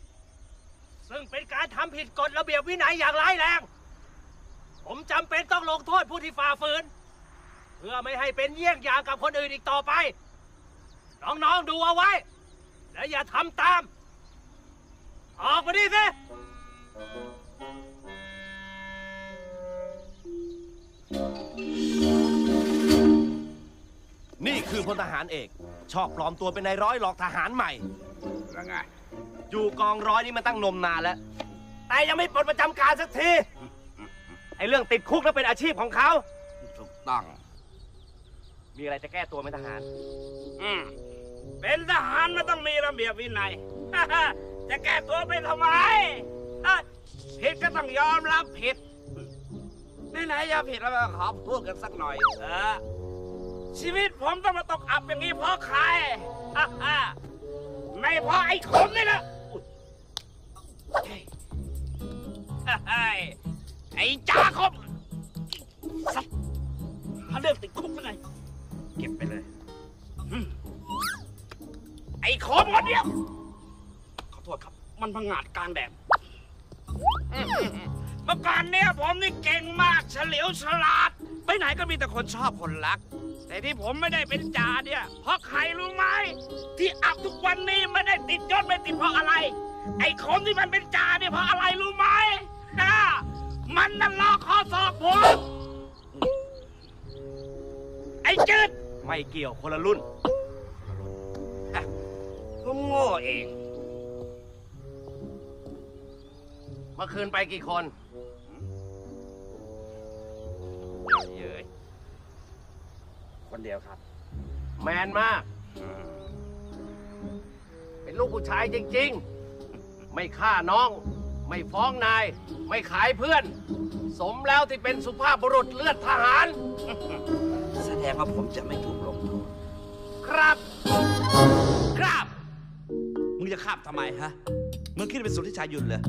ซึ่งเป็นการทำผิดกฎระเบียบวินัยอย่างร้ายแรงผมจำเป็นต้องลงโทษผู้ที่ฝ่าฝืนเพื่อไม่ให้เป็นเยี่ยงอย่างกับคนอื่นอีกต่อไปน้องๆดูเอาไว้และอย่าทำตามออกมาดิสินี่คือพลทหารเอกชอบปลอมตัวเป็นนายร้อยหลอกทหารใหม่แล้วไงอยู่กองร้อยนี่มันตั้งนมนานแล้วแต่ยังไม่ปลดประจำการสักทีไอ้เรื่องติดคุกแล้วเป็นอาชีพของเขาถูกต้องมีอะไรจะแก้ตัวไหมทหารอืมเป็นทหารมันต้องมีระเบียบวินัยจะแก้ตัวไปทำไมผิดก็ต้องยอมรับผิดนี่ไหนยอมผิดแล้วขอพูดกันสักหน่อยเถอะชีวิตผมต้องมาตกอับอย่างนี้เพราะใครไม่เพราะไอ้ขมนี่แหละไอ้จ้าขมสัตว์ถ้าเลิกติดคุกแล้วไงเก็บไปเลยไอ้ขมคนเดียวขอโทษครับมันพังงาดกลางแดดเมื่อก่อนเนี่ยผมนี่เก่งมากเฉลียวฉลาดไปไหนก็มีแต่คนชอบคนรักแต่ที่ผมไม่ได้เป็นจ่าเนี่ยเพราะใครรู้ไหมที่อับทุกวันนี้ไม่ได้ติดยศไม่ติดเพราะอะไรไอ้ขมที่มันเป็นจ่าเนี่ยเพราะอะไรรู้ไหมนะมันนั่นรอข้อสอบผมไอ้จืดไม่เกี่ยวคนละรุ่นก็โง่เองเมื่อคืนไปกี่คนเยอะคนเดียวครับแมนมากเป็นลูกผู้ชายจริงๆไม่ฆ่าน้องไม่ฟ้องนายไม่ขายเพื่อนสมแล้วที่เป็นสุภาพบุรุษเลือดทหารแสดงว่าผมจะไม่ถูกลงโทษครับครับมึงจะคาบทำไมฮะมึงคิดเป็นสุทธิชัยยุนเลย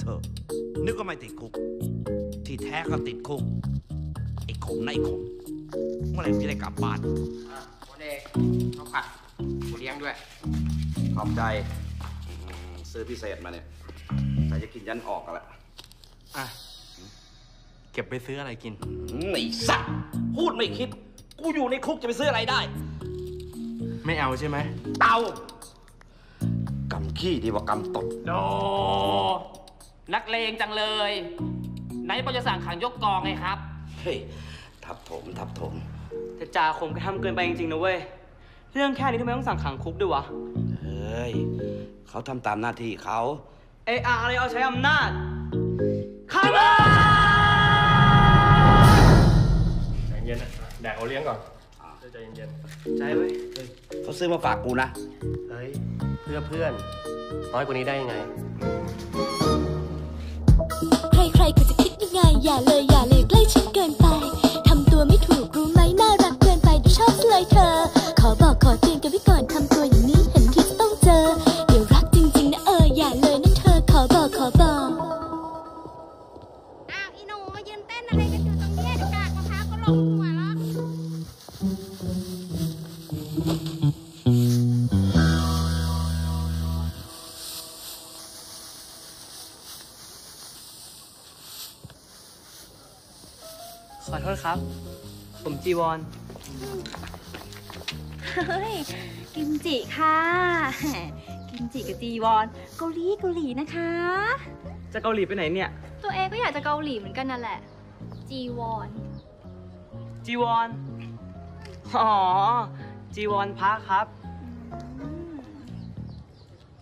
เธอนึกว่าไม่ติดคุกที่แท้ก็ติดคุกไอ้ขมไอ้ขมเมื่อไหร่จะได้กลับบ้านคนเอกเขาผัดกูเลี้ยงด้วยขอบใจซื้อพิเศษมาเนี่ยแต่จะกินยันออกกันละอ่ะเก็บไปซื้ออะไรกินไอ้สัตว์พูดไม่คิดกูอยู่ในคุกจะไปซื้ออะไรได้ไม่เอาใช่ไหมเตากำขี้ดีกว่ากำตดโดนักเลงจังเลยไหนปอจะสั่งขังยกกองไงครับเฮ้ยทับถมทับถมแต่จ่าขมก็ทำเกินไปจริงๆนะเว้ยเรื่องแค่นี้ทำไมต้องสั่งขังคุกด้วยวะเฮ้ยเขาทำตามหน้าที่เขาเอออะไรเอาใช้อำนาจขังเลยใจเย็นนะแดกเอาเลี้ยงก่อนใจเย็นใจเว้ยเขาซื้อมาฝากกูนะเฮ้ยเพื่อเพื่อนน้อยกว่านี้ได้ยังไงใครใครก็จะคิดยังไงอย่าเลยอย่าเลยใกล้ชิดเกินไปทำตัวไม่ถูกรู้ไหมน่ารักเกินไปดูชอบเลยเธอขอบอกขอเตือนกันไว้ก่อนทำตัวอย่างนี้เห็นที่ต้องเจอเดี๋ยวรักจริงๆนะเอออย่าเลยนั่นเธอขอบอกขอบอกอ้าวอีหนูมายืนเต้นอะไรกันอยู่ตรงนี้กากมะพร้าวก็ลงหัวแล้วขอโทษครับผมจีวรเฮ้ยกิมจิค่ะกิมจิกับจีวรเกาหลีเกาหลีนะคะจะเกาหลีไปไหนเนี่ยตัวเองก็อยากจะเกาหลีเหมือนกันนั่นแหละจีวรจีวรอ๋อจีวรพระครับ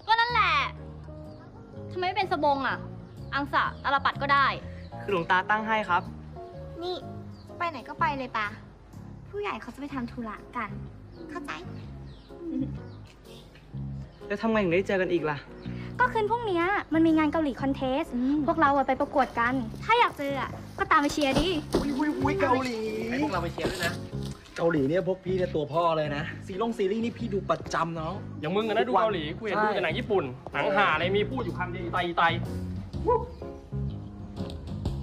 ก็นั่นแหละทำไมไม่เป็นสบงอ่ะอังสะตาลปัดก็ได้คือหลวงตาตั้งให้ครับนี่ไปไหนก็ไปเลยปะผู้ใหญ่เขาจะไปทำธุระกันเข้าใจแล้วทำไงถึงได้เจอกันอีกล่ะก็คืนพรุ่งนี้มันมีงานเกาหลีคอนเทสพวกเราไปประกวดกันถ้าอยากเจอก็ตามไปเชียร์ดิอุ้ยเกาหลีให้พวกเราไปเชียร์ด้วยนะเกาหลีเนี่ยพวกพี่เนี่ยตัวพ่อเลยนะซีรีส์ซีรีส์นี่พี่ดูประจำเนาะอย่างมึงนะดูเกาหลีกูเห็นดูแต่หนังญี่ปุ่นหนังห่าอะไรมีพูดอยู่คำเดียวไตไต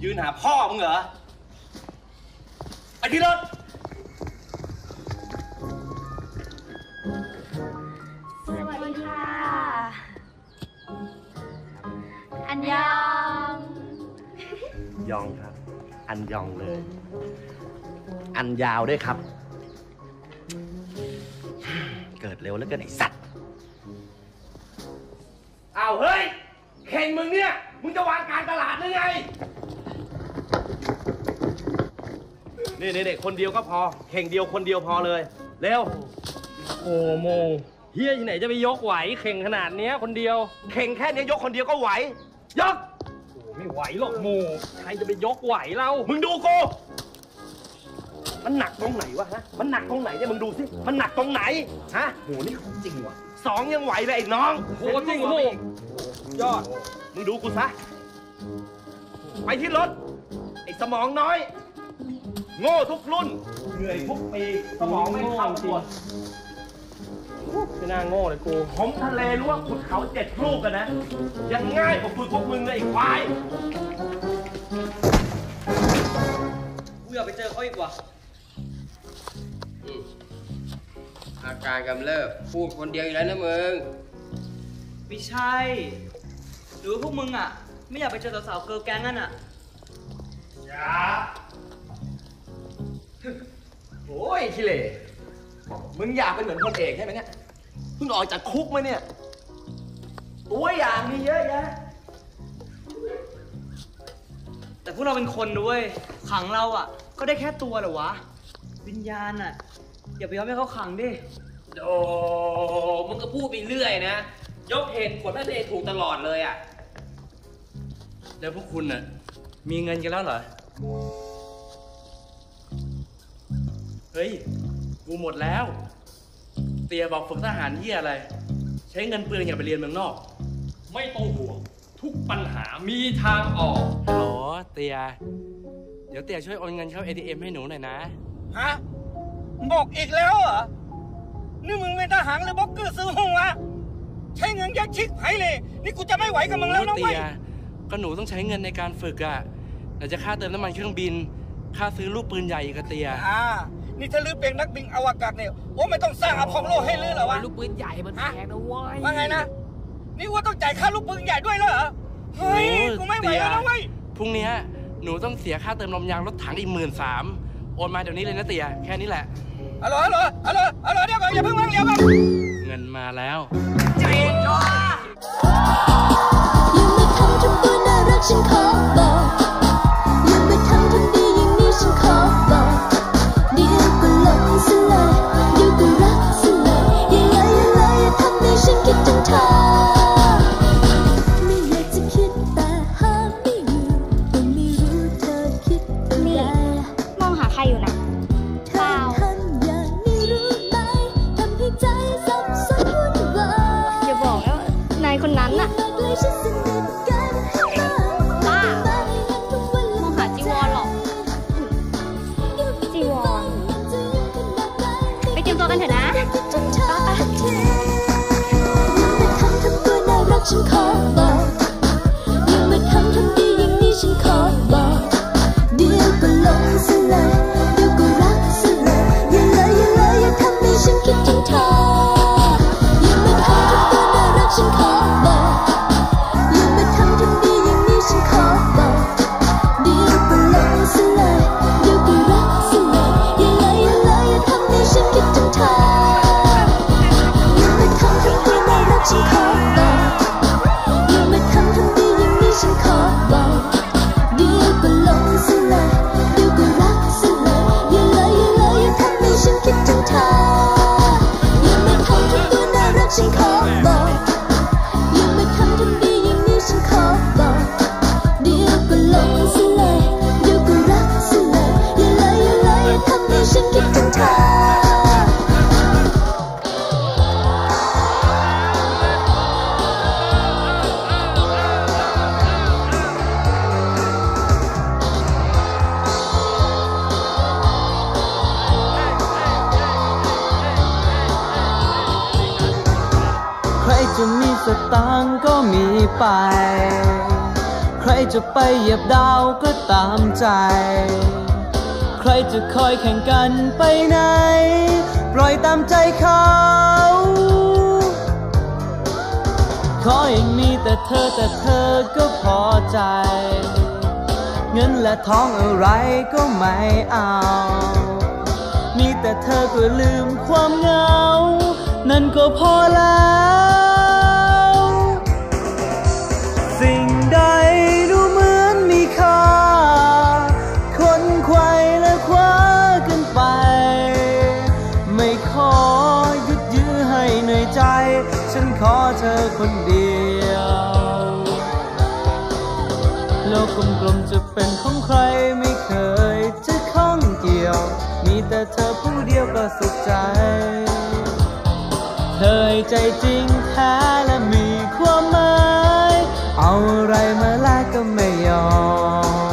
ยืนหาพ่อมึงเหรอไอ้ที่รถสวัสดีค่ะอันยองยองครับอันยองเลยอันยาวด้วยครับเกิดเร็วแล้วก็ไอ้สัตว์เอาเฮ้ยเข่งมึงเนี่ยมึงจะวางการตลาดหรือไงนี่เด็กคนเดียวก็พอเข่งเดียวคนเดียวพอเลยเร็วโอ้โมเฮียที่ไหนจะไปยกไหวเข่งขนาดเนี้ยคนเดียวเข่งแค่นี้ยกคนเดียวก็ไหวยกโอ้ไม่ไหวหรอกโมใครจะไปยกไหวเรามึงดูกูมันหนักตรงไหนวะฮะมันหนักตรงไหนเนี่ยมึงดูสิมันหนักตรงไหนฮะโหนี่ของจริงว่ะสองยังไหวเลยไอ้น้องโหจริงโมยอดมึงดูกูซะไปที่รถไอ้สมองน้อยโง่ทุกรุ่นเหนื่อยทุกปีสมองไม่เข้าจริงไม่น่าโง่เลยกูผมทะเลรู้ว่าขุดเขาเจ็ดลูกกันนะยังง่ายกว่าคุยพวกมึงเลยไอ้ควายกูอยากไปเจอเขาอีกว่ะอาการกำเริบพูดคนเดียวอยู่แล้วนะมึงไม่ใช่หรือพวกมึงอ่ะไม่อยากไปเจอสาวๆเกิร์ลแก๊งนั่นอ่ะอย่าโอ้ยขี้เหร่มึงอยากเป็นเหมือนคนเอกใช่ไหมเนี่ยเพิ่งออกจากคุกมาเนี่ยตัวอย่างมีเยอะแยะแต่พวกเราเป็นคนด้วยขังเราอ่ะก็ได้แค่ตัวเหรอวะวิญญาณอ่ะอย่าไปยอมให้เขาขังดิโอ้มึงก็พูดไปเรื่อยนะยกเหตุผลให้ตัวเองถูกตลอดเลยอ่ะแล้วพวกคุณน่ะมีเงินกันแล้วเหรอเฮ้ยกูหมดแล้วเตียบอกฝึกทหารเหี้ยอะไรใช้เงินเปลืองอย่าไปเรียนเมืองนอกไม่ต้องห่วงทุกปัญหามีทางออกโอ้เตียเดี๋ยวเตียช่วยโอนเงินเข้า เอ ที เอ็ม ให้หนูหน่อยนะฮะบอกอีกแล้วเหรอนี่มึงเป็นทหารหรือบ็อกเกอร์ซื้อห้องวะใช้เงินยัดชิกหายเลยนี่กูจะไม่ไหวกับมึงแล้วนะเว้ยก็หนูต้องใช้เงินในการฝึกอะแต่จะค่าเติมน้ำมันเครื่องบินค่าซื้อลูกปืนใหญ่กับเตียอ่านี่ถ้าลื้อเป็นนักบินอวกาศเนี่ยโอ้ไม่ต้องสร้างอพอลโลให้ลื้อหรอวะลูกปืนใหญ่มันแพงนะเว้ยว่าไงนะนี่ว่าต้องจ่ายค่าลูกปืนใหญ่ด้วยเหรอเฮ้ยกูไม่ไหวแล้วนะเว้ยพรุ่งนี้หนูต้องเสียค่าเติมลมยางรถถังอีกหมื่นสามโอนมาเดี๋ยวนี้เลยนะเตียแค่นี้แหละอ๋อเหรอเหรออ๋อเหรออ๋อเหรอเดี๋ยวก่อนอย่าเพิ่งวางเดี๋ยวก่อนเงินมาแล้วเจ๊จ้ายังไม่ทำทุกตัวน่ารักฉันขอบอกยังไม่ทำทุกดีอย่างนี้ฉันขอบอกเดี๋ยวก็หลงซะเลยเดี๋ยวก็รักซะเลยยังไงยังไงอย่าทำให้ฉันคิดถึงเธอฉันขอบอกอย่ามาทำทำดีอย่างนี้ฉันขอบอกเดี๋ยวก็หลงซะเลยเดี๋ยวก็รักซะเลยอย่าเลยอย่าเลยอย่าทำให้ฉันคิดถึงเธออย่ามาทำทำตัวน่ารักฉันขอบอกอย่ามาทำทำดีอย่างนี้ฉันขอบอกเดี๋ยวก็หลงซะเลยเดี๋ยวก็รักซะเลยอย่าเลยอย่าเลยอย่าทำให้ฉันคิดถึงเธออย่ามาทำทำตัวน่ารักฉันขอฉันขอบอกอย่ามาทำทำดีอย่างนี้ฉันขอบอกเดี๋ยวก็หลงซะเลยเดี๋ยวก็รักซะเลยอย่าเลยอย่าเลยอย่าทำให้ฉันคิดถึงเธอใครจะมีสตางค์ก็มีไปใคร จะไปเหยียบดาวก็ตามใจใครจะคอยแข่งกันไปไหนปล่อยตามใจเขาขอให้มีแต่เธอแต่เธอก็พอใจเงินและทองอะไรก็ไม่เอามีแต่เธอก็ลืมความเหงานั่นก็พอแล้วสิ่งใดดูเหมือนมีค่าค้นไขว้และคว้ากันไปไม่ขอยึดยื้อให้เหนื่อยใจฉันขอเธอคนเดียวโลกกลมๆจะเป็นของใครไม่เคยจะข้องเกี่ยวมีแต่เธอผู้เดียวก็สุขใจเธอให้ใจจริงแท้และมีความหมายเอาอะไรมาแลกก็ไม่ยอม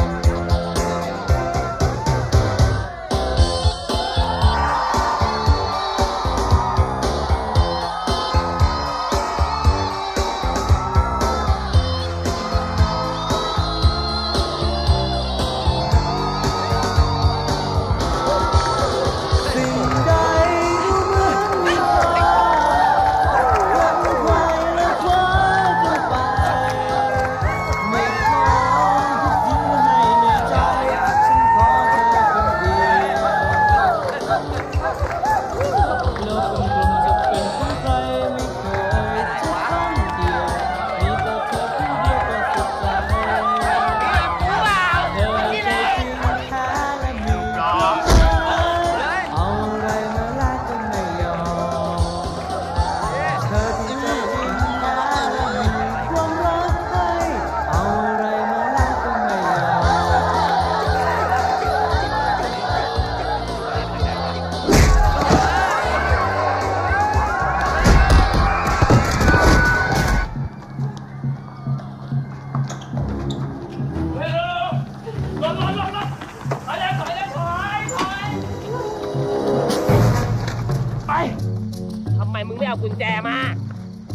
กุญแจมา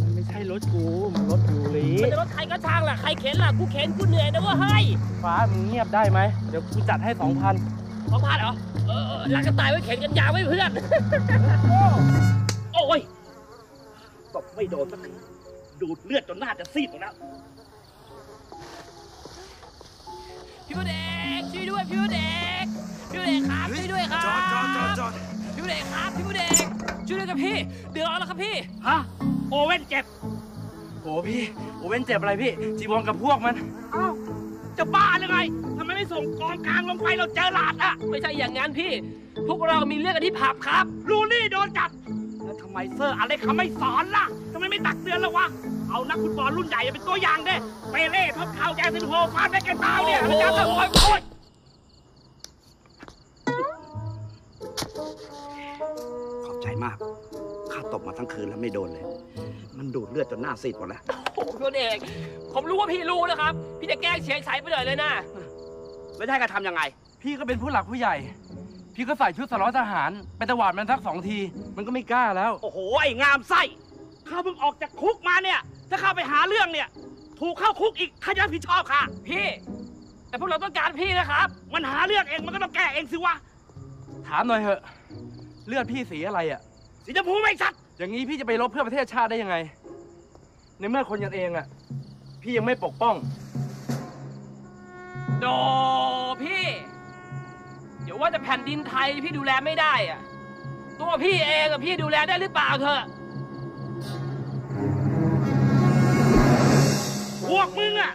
มันไม่ใช่รถกูมันรถยูริมันจะรถใครก็ช่างล่ะใครเข็นล่ะกูเข็นกูเหนื่อยนะเว้ยเฮ้ยฟ้ามึงเงียบได้ไหมเดี๋ยวกูจัดให้สองพันสองพันเหรอเออรักกันตายไว้เข็นกันยาวไว้เพื่อนโอ้ยตบไม่โดนสักทีดูดเลือดจนหน้าจะซีดหมดแล้วพี่ผู้เด็กช่วยด้วยพี่ผู้เด็กพี่ผู้เด็กครับช่วยด้วยครับจอดจอดจอดจอดพี่ผู้เด็กครับพี่ผู้เด็กช่วยด้วยกับพี่เดือดร้อนแล้วครับพี่ฮะโอเว่นเจ็บโอ้พี่โอเว่นเจ็บอะไรพี่จีวรกับพวกมันเอ้าจะบ้าหรือไงทำไมไม่ส่งกองกลางลงไปเราเจอหลาดอะไม่ใช่อย่างงั้นพี่พวกเรามีเรื่องกันที่ผับครับลูนี่โดนจับแล้วทำไมเซอร์อะไรเขาไม่สอนล่ะทำไมไม่ตักเตือนเราวะเอานักฟุตบอลรุ่นใหญ่เป็นตัวอย่างเด้เปเล่ท็อปเท้าแจ็คสันโฮฟานแม็กเกนตาวเนี่ยมันจะต้องโอยมากข้าตบมาทั้งคืนแล้วไม่โดนเลยมันดูดเลือดจนหน้าซีดหมดแล้วโอ้โหพี่เอกผมรู้ว่าพี่รู้นะครับพี่จะแกล้งเฉียงใส่ไปเลยเลยนะไม่ได้กระทำยังไงพี่ก็เป็นผู้หลักผู้ใหญ่พี่ก็ใส่ชุดสล็อตทหารไปตะหวาดมันสักสองทีมันก็ไม่กล้าแล้วโอ้โหไอ้งามไส้ข้าเพิ่งออกจากคุกมาเนี่ยถ้าข้าไปหาเรื่องเนี่ยถูกเข้าคุกอีกข้าจะรับผิดชอบค่ะพี่แต่พวกเราต้องการพี่นะครับมันหาเรื่องเองมันก็ต้องแก้เองสิวะถามหน่อยเหอะเลือดพี่สีอะไรอ่ะสีชมพูไม่ชัดอย่างนี้พี่จะไปรบเพื่อประเทศชาติได้ยังไงในเมื่อคนกันเองอ่ะพี่ยังไม่ปกป้องโดพี่เดี๋ยวว่าจะแผ่นดินไทยพี่ดูแลไม่ได้อ่ะตัวพี่เองอ่ะพี่ดูแลได้หรือเปล่าเถอะพวกมึงอ่ะ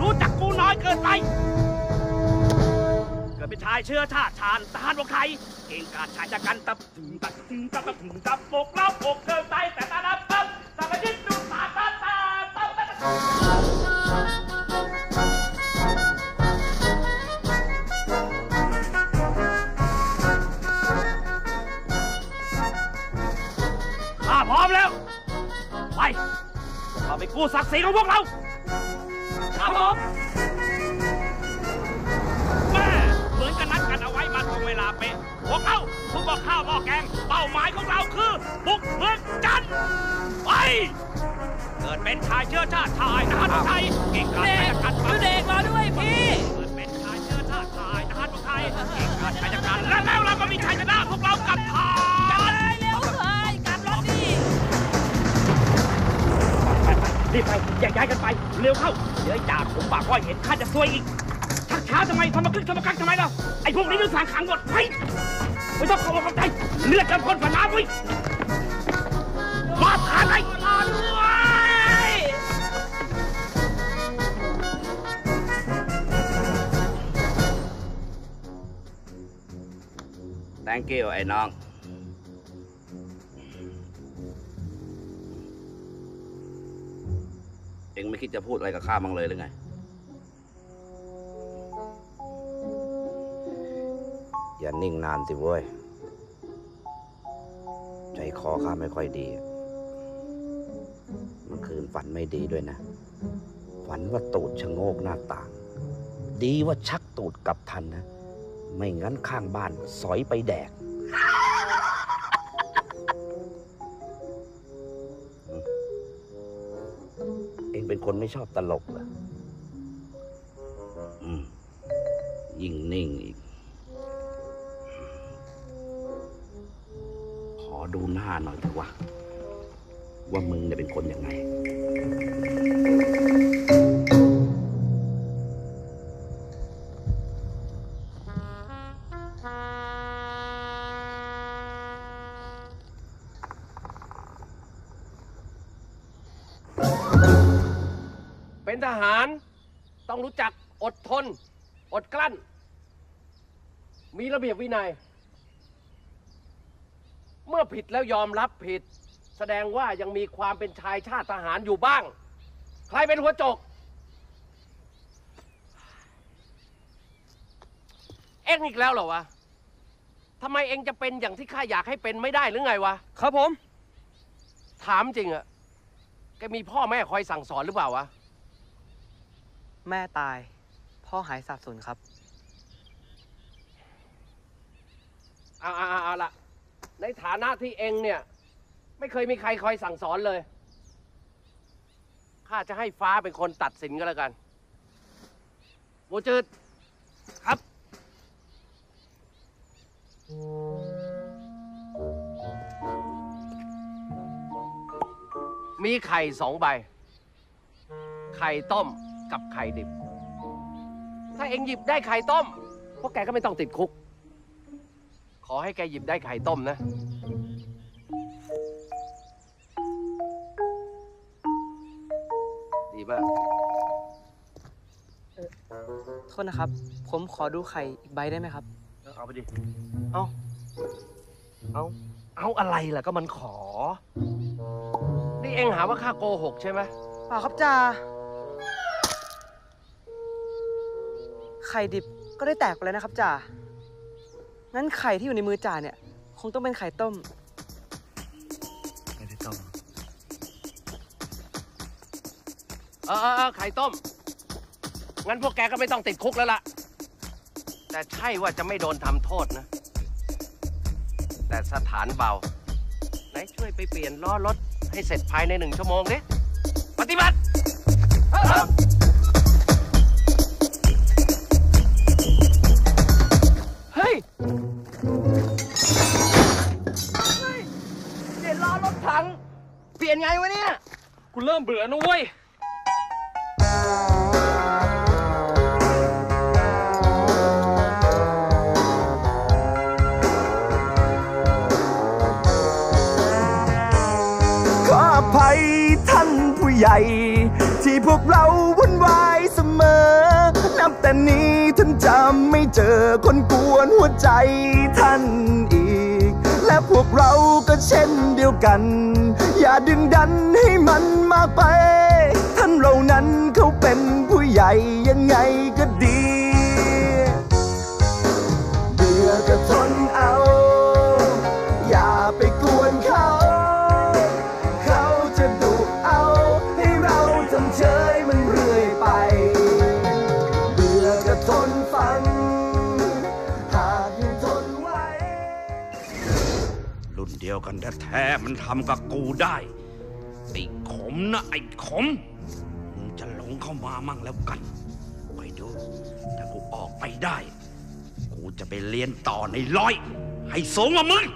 รู้จักกูน้อยเกินไปเกิดเป็นชายเชื้อชาติชาญทหารของใครเก่งการชายจักรันตับถึงตับถึงตับถึงตับปกเล่าปกเกินใจแต่ตาดับตับตาไปยึดดูตาตาตาตาตาตาข้าพร้อมแล้วไปข้าไปกู้ศักดิ์ศรีของพวกเราข้าพร้อมเหมือนกันนัดกันเอาไว้มาตรงเวลาเป๊ะพวกเราทุกบ่อข้าวบ่อแกงเป้าหมายของเราคือบุกเมืองจันทร์ไปเกิด เป็นชายเชื้อชาติไทยทหารไทยเก่งกาจชายกันคือเด็กมาด้วยพี่เป็นชายเชื้อชาติไทยทหารไทยเก่งกาจชายกันและแล้วเราก็มีชัยชนะพวกเรากับไทยเร็วเลยกับรถนี่รีบไปอย่าย้ายกันไปเร็วเข้าเดี๋ยวจ่าผมปากก้อยเห็นข้าจะซวยอีกทักช้าทำไมทำมาคลึกทำมากักทำไมเราไอ้พวกนี้นึกสารขังหมดไปไม่ต้องขอบใจเลือดจำคนฝันน้ำไว้มาผ่านไอ้ลาด้วยแตงกิ้วไอ้น้องเอ็งไม่คิดจะพูดอะไรกับข้าบ้างเลยหรือไงอย่านิ่งนานสิเว้ยใจคอข้าไม่ค่อยดีเมื่อคืนฝันไม่ดีด้วยนะฝันว่าตูดชะโงกหน้าต่างดีว่าชักตูดกลับทันนะไม่งั้นข้างบ้านสอยไปแดกเองเป็นคนไม่ชอบตลกเหรอยิ่งนิ่งอีกขอดูหน้าหน่อยเถอะวะว่ามึงเนี่ยเป็นคนยังไงเป็นทหารต้องรู้จักอดทนอดกลั้นมีระเบียบวินัยเมื่อผิดแล้วยอมรับผิดแสดงว่ายังมีความเป็นชายชาติทหารอยู่บ้างใครเป็นหัวโจกเอ็งอีกแล้วเหรอวะทำไมเอ็งจะเป็นอย่างที่ข้าอยากให้เป็นไม่ได้หรือไงวะครับผมถามจริงอะแกมีพ่อแม่คอยสั่งสอนหรือเปล่าวะแม่ตายพ่อหายสาบสูญครับเอาเอาเอาละในฐานะที่เอ็งเนี่ยไม่เคยมีใครคอยสั่งสอนเลยข้าจะให้ฟ้าเป็นคนตัดสินก็แล้วกันโมจืดครับมีไข่สองใบไข่ต้มกับไข่ดิบถ้าเอ็งหยิบได้ไข่ต้มพวกแกก็ไม่ต้องติดคุกขอให้แกหยิบได้ไข่ต้มนะดีป่ะโทษนะครับผมขอดูไข่อีกใบได้ไหมครับเอาไปดิเอาเอาเอาอะไรล่ะก็มันขอนี่เองหาว่าข้าโกหกใช่ไหมเปล่าครับจ่าไข่ดิบก็ได้แตกไปแล้วนะครับจ่างั้นไข่ที่อยู่ในมือจ่าเนี่ยคงต้องเป็นไข่ต้มไข่ต้มเออเออไข่ต้มงั้นพวกแกก็ไม่ต้องติดคุกแล้วล่ะแต่ใช่ว่าจะไม่โดนทำโทษนะแต่สถานเบาไหนช่วยไปเปลี่ยนล้อรถให้เสร็จภายในหนึ่งชั่วโมงดิปฏิบัติเฮ้ยเปลี่ยนล้อรถถังเปลี่ยนไงวะเนี่ยกูเริ่มเบื่อนะเว้ยท่านผู้ใหญ่ที่พวกเราวุ่นวายเสมอนับแต่นี้ท่านจะไม่เจอคนกวนหัวใจท่านอีกและพวกเราก็เช่นเดียวกันอย่าดึงดันให้มันมากไปท่านเหล่านั้นเขาเป็นผู้ใหญ่ยังไงก็ดีเบื่อก็ทนเอาอย่าไปกวนเขาเฉยมันเรื่อยไปเบื่อก็ทนฟังหากยังทนไว้รุ่นเดียวกันแท้ๆมันทำกับกูได้ไอ้ขม มนะไอ้ขมมึงจะหลงเข้ามามั่งแล้วกันไปดูถ้ากูออกไปได้กูจะไปเรียนต่อในร้อยให้สูงกว่ามึง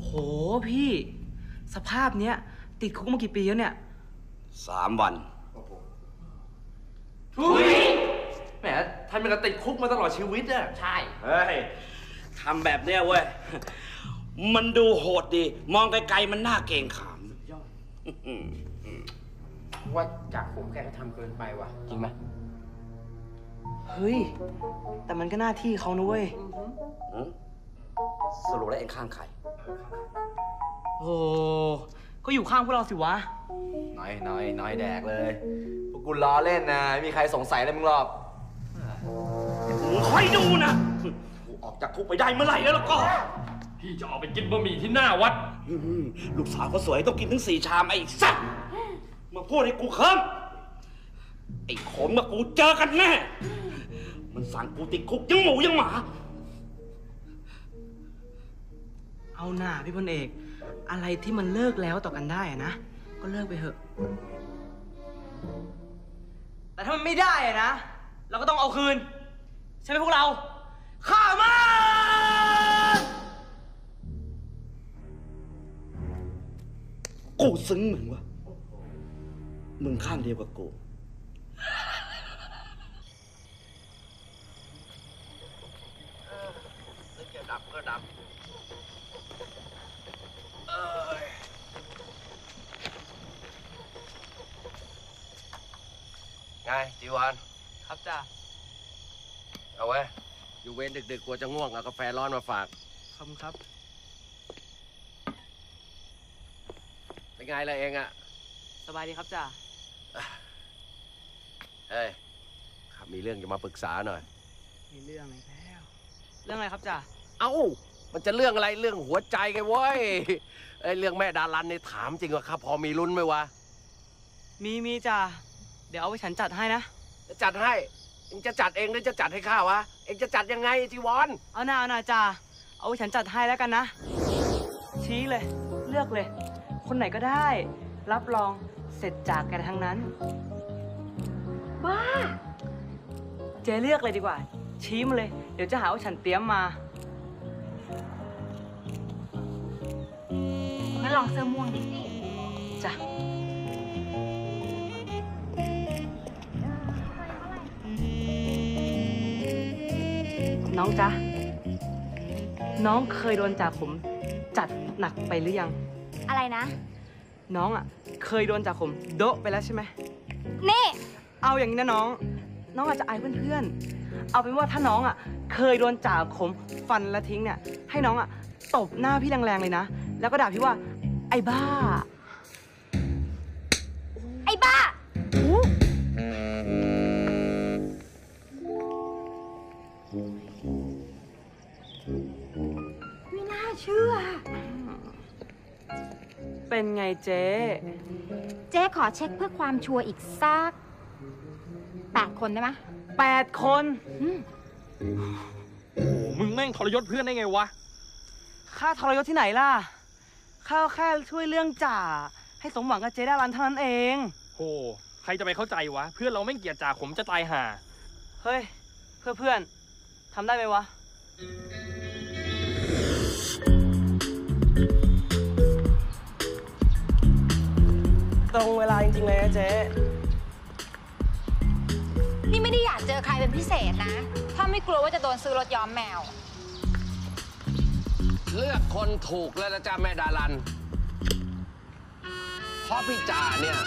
โหพี่สภาพเนี้ยติดคุกมากี่ปีแล้วเนี่ยสามวันทุยแหมท่านเป็นกระติดคุกมาตลอดชีวิตอะใช่เฮ้ยทำแบบเนี้ยเว้ยมันดูโหดดีมองไกลๆมันน่าเกรงขามว่าจากผมแกก็ทำเกินไปว่ะจริงไหมเฮ้ยแต่มันก็หน้าที่เขานะเว้ยสรุปแล้วเองข้างใครโอ้ก็อยู่ข้างพวกเราสิวะน้อยน้อยน้อยแดกเลยพวกกูล้อเล่นนะไม่มีใครสงสัยเลยมึงหรอกคอยดูนะกูออกจากคุกไปได้เมื่อไหร่แล้วก็พี่จะออกไปกินบะหมี่ที่หน้าวัดลูกสาวก็สวยต้องกินถึงสี่ชามไอ้สัสมาพูดให้กูเคิมไอ้ขมมากูเจอกันแน่มันสั่งกูติดคุกยังหมูยังหมาเอาหน้าพี่พลเอกอะไรที่มันเลิกแล้วต่อกันได้นะก็เลิกไปเถอะแต่ถ้ามันไม่ได้นะเราก็ต้องเอาคืนใช่ไหมพวกเราข้ามันกูซึ้งเหมือนวะมึงข้างเดียวกับกูดับก็ดับไงจีวรครับจ้าเอาไว้อยู่เว้นดึกๆกลัวจะง่วงเอากาแฟร้อนมาฝากครับครับเป็นไงล่ะเองอะสบายดีครับจ้าเอ้ยครับมีเรื่องจะมาปรึกษาหน่อยมีเรื่องอะไรแล้วเรื่องอะไรครับจ้าเอ้ามันจะเรื่องอะไรเรื่องหัวใจไงเว้ยไอ้เรื่องแม่ดารันเนี่ยถามจริงว่าครับพอมีลุ้นไหมวะมีมีจ้าเดี๋ยวเอาไปฉันจัดให้นะจะจัดให้เองจะจัดเองหรือจะจัดให้ข้าวะเองจะจัดยังไงจีวรเอาหน้าเอาหน้าจ้าเอาไปฉันจัดให้แล้วกันนะชี้เลยเลือกเลยคนไหนก็ได้รับรองเสร็จจากกันทั้งนั้นว้าเจ๊เลือกเลยดีกว่าชี้มาเลยเดี๋ยวจะหาว่าฉันเตรียมมางั้นลองเสื้อม่วงดิจ้ะน้องจ๊ะน้องเคยโดนจากผมจัดหนักไปหรือยังอะไรนะน้องอ่ะเคยโดนจากผมโดะไปแล้วใช่ไหมนี่เอาอย่างนี้นะน้องน้องอาจจะอายเพื่อนๆเอาเป็นว่าถ้าน้องอ่ะเคยโดนจากผมฟันและทิ้งเนี่ยให้น้องอ่ะตบหน้าพี่แรงๆเลยนะแล้วก็ด่าพี่ว่าไอ้บ้าไอ้บ้าไม่น่าเชื่อเป็นไงเจ๊เจ๊ขอเช็คเพื่อความชัวร์อีกสักแปดคนได้ไหมแปดคนมึงแม่งทรยศเพื่อนได้ไงวะข้าทรยศที่ไหนล่ะข้าแค่ช่วยเรื่องจ่าให้สมหวังกับเจ๊ดารันเท่านั้นเองโหใครจะไปเข้าใจวะเพื่อนเราไม่เกลียดจ่าผมจะตายห่าเฮ้ยเพื่อนเพื่อนทำได้ไหมวะตรงเวลาจริงๆเลยนะเจ๊นี่ไม่ได้อยากเจอใครเป็นพิเศษนะถ้าไม่กลัวว่าจะโดนซื้อรถย้อมแมวเลือกคนถูกแล้วนะจ๊ะแม่ดารันเพราะพี่จ่าเนี่ย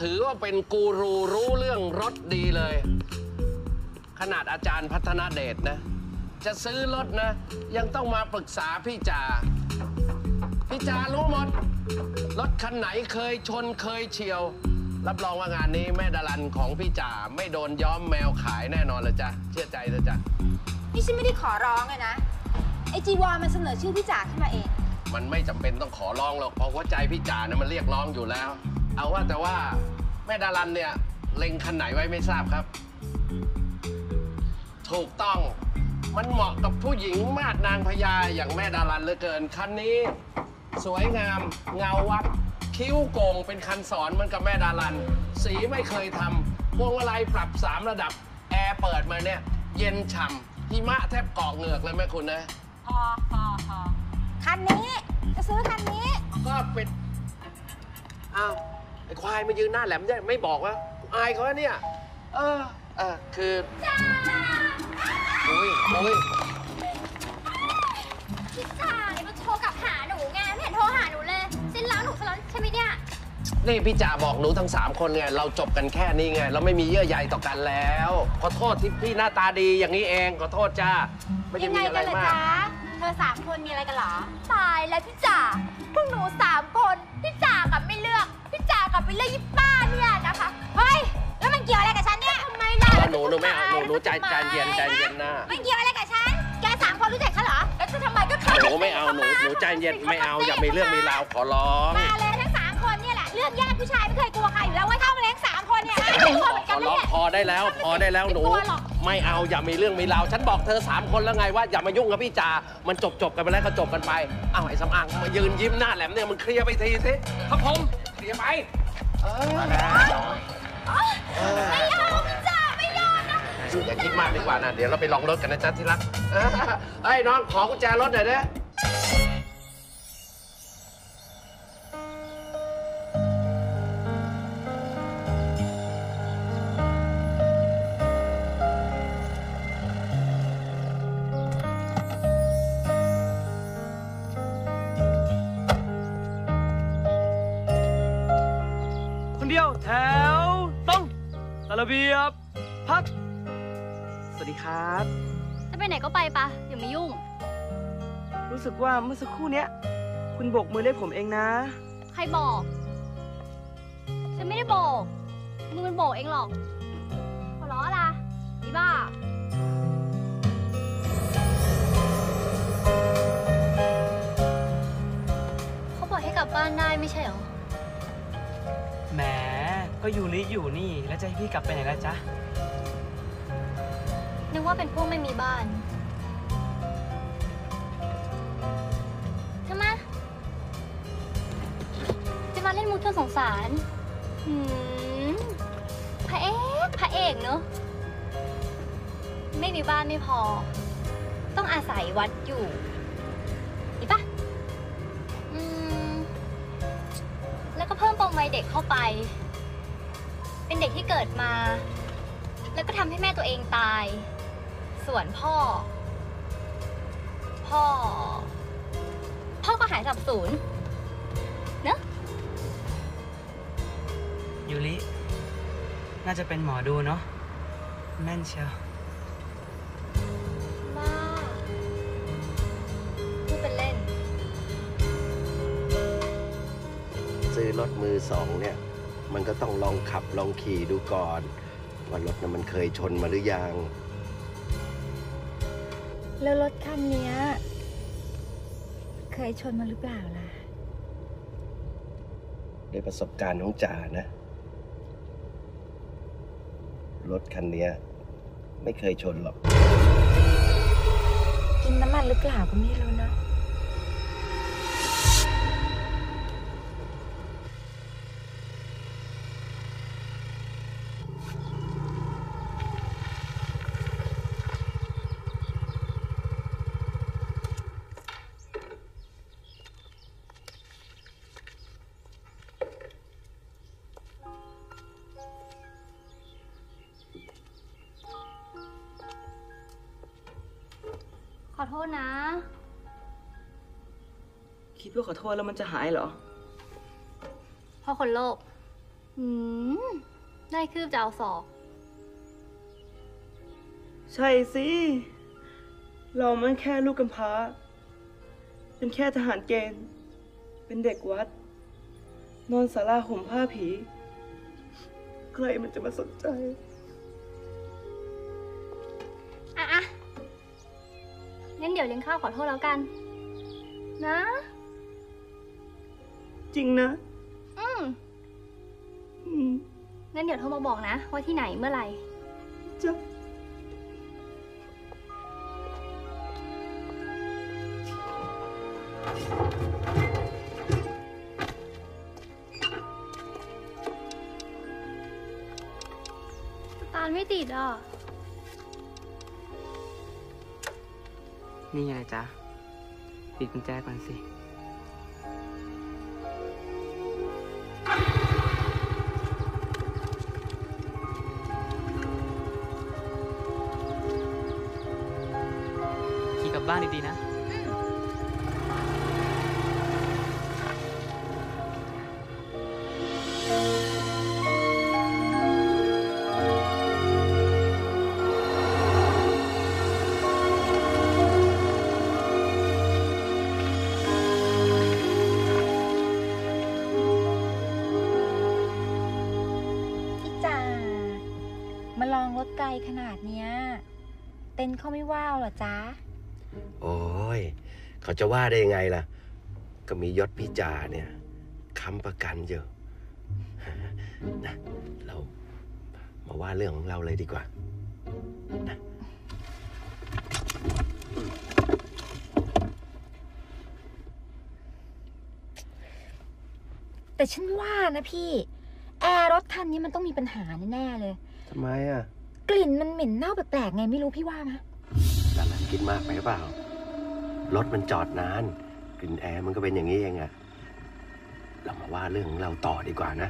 ถือว่าเป็นกูรูรู้เรื่องรถดีเลยขนาดอาจารย์พัฒนาเดชนะจะซื้อรถนะยังต้องมาปรึกษาพี่จ่าพี่จ่ารู้หมดรถคันไหนเคยชนเคยเฉียวรับรองว่างานนี้แม่ดารันของพี่จ่าไม่โดนย้อมแมวขายแน่นอนเลยจ้ะเชื่อใจเลยจ้ะนี่ฉันไม่ได้ขอร้องเลยนะไอจีวรมันเสนอชื่อพี่จ่าขึ้นมาเองมันไม่จำเป็นต้องขอร้องหรอกเพราะว่าใจพี่จ่าเนี่ยมันเรียกร้องอยู่แล้วเอาว่าแต่ว่าแม่ดารันเนี่ย เล็งคันไหนไว้ไม่ทราบครับถูกต้องมันเหมาะกับผู้หญิงมาดนางพญาอย่างแม่ดารันเหลือเกินคันนี้สวยงามเงาวับคิ้วโก่งเป็นคันสอนเหมือนกับแม่ดารันสีไม่เคยทำพวงมาลัยปรับสามระดับแอร์เปิดมาเนี่ยเย็นฉ่ำหิมะแทบเกาะเหงือกเลยแม่คุณนะพอพอพอคันนี้จะซื้อคันนี้ก็ปิดอ้าวไอ้ควายมายืนหน้าแหลมเนี่ยไม่บอกว่าอายเขาเนี่ยเออเออคือโอ้ยโอ้ยพี่จ่าเนี่ยมันโทรกลับหาหนูไงไม่เห็นโทรหาหนูเลยสิ้นแล้วหนูสลอนใช่ไหมเนี่ยนี่พี่จ่าบอกหนูทั้งสามคนไงเราจบกันแค่นี้ไงเราไม่มีเยื่อใยต่อกันแล้วขอโทษที่พี่หน้าตาดีอย่างนี้เองขอโทษจ้าไม่ได้มีอะไรมากเธอสามคนมีอะไรกันหรอตายแล้วพี่จ่าพวกหนูสามคนพี่จ่ากับไม่เลือกพี่จ่ากับไปเลือกยี่ป้าเนี่ยนะคะเฮ้ยแล้วมันเกี่ยวอะไรกับฉันเนี่ยทำไมล่ะหนูหนูไม่เอาหนูหนูใจใจเย็นใจเย็นนะมันเกี่ยวอะไรกับฉันแกสามคนรู้จักฉันเหรอแล้วจะทำไมก็หนูไม่เอาหนูหนูใจเย็นไม่เอาอย่ามีเรื่องมีราวขอร้องมาเลยทั้งสามคนเนี่ยแหละเรื่องแย่ผู้ชายไม่เคยกลัวใครอยู่แล้วว่าเข้ามาเลี้ยงสามคนเนี่ยขอร้องพอได้แล้วพอได้แล้วหนูไม่เอาอย่ามีเรื่องมีราวฉันบอกเธอสามคนแล้วไงว่าอย่ามายุ่งกับพี่จ่ามันจบจบกันไปแล้วก็จบกันไปอ้าวไอ้สำอางมายืนยิ้มหน้าแหลมเนี่ยมันเคลียร์ไปทีสิครับผมเคลียร์ไปไม่ยอมพี่จ่าไม่ยอมนะอย่าคิดมากดีกว่านะเดี๋ยวเราไปลองรถกันนะจ๊ะที่รักไอ้น้องขอกุญแจรถหน่อยนะแถวต้องตระเบียบพักสวัสดีครับจะไปไหนก็ไปปะอย่ามายุ่งรู้สึกว่าเมื่อสักครู่เนี้ยคุณโบกมือเรียกผมเองนะใครบอกฉันไม่ได้โบกมือมันโบกเองหรอกขอร้องอะไรอีบ้าเขาบอกให้กลับบ้านได้ไม่ใช่หรอแหมก็อยู่นี่อยู่นี่แล้วจะให้พี่กลับไปไหนล่ะจ๊ะนึกว่าเป็นพวกไม่มีบ้านทำไมจะมาเล่นมุกตัวสงสารหืมพระเอกพระเอกเนอะไม่มีบ้านไม่พอต้องอาศัยวัดอยู่นี่ปะแล้วก็เพิ่มปมวัยเด็กเข้าไปเป็นเด็กที่เกิดมาแล้วก็ทำให้แม่ตัวเองตายส่วนพ่อพ่อพ่อก็หายสับสนเนอะยูริน่าจะเป็นหมอดูเนาะแม่นเชียวบ้าพูดเป็นเล่นซื้อรถมือสองเนี่ยมันก็ต้องลองขับลองขี่ดูก่อนว่ารถนั้นมันเคยชนมาหรือยังแล้วรถคันนี้เคยชนมาหรือเปล่าล่ะโดยประสบการณ์ของจ่านะรถคันนี้ไม่เคยชนหรอกกินน้ำมันหรือเปล่าก็ไม่รู้นะขอโทษนะคิดว่าขอโทษแล้วมันจะหายเหรอพ่อคนโลกอืมได้คืบจะเอาศอกใช่สิเรามันแค่ลูกกำพร้าเป็นแค่ทหารเกณฑ์เป็นเด็กวัดนอนศาลาห่มผ้าผีใครมันจะมาสนใจอ่ะงั้นเดี๋ยวเลี้ยงข้าวขอโทษแล้วกันนะจริงนะอืมอืม งั้นเดี๋ยวโทรมาบอกนะว่าที่ไหนเมื่อไหร่จ๊ะสตาร์ทไม่ติดอ่ะนี่ไงจ๊ะปิดกุญแจก่อนสิขี่กลับบ้านดีๆนะมาลองรถไกลขนาดเนี้ยเต้นเขาไม่ว้าวหรอจ๊ะโอ้ยเขาจะว่าได้ยังไงล่ะก็มียศพี่จ่าเนี่ยค้ำประกันเยอะนะเรามาว่าเรื่องของเราเลยดีกว่านะแต่ฉันว่านะพี่แอร์รถคันนี้มันต้องมีปัญหาแน่ๆเลยทำไมอ่ะกลิ่นมันเหม็นเน่าแปลกๆไงไม่รู้พี่ว่านะแต่มันกินมากไปหรือเปล่ารถมันจอดนานกลิ่นแอร์มันก็เป็นอย่างนี้เองอ่ะเรามาว่าเรื่องของเราต่อดีกว่านะ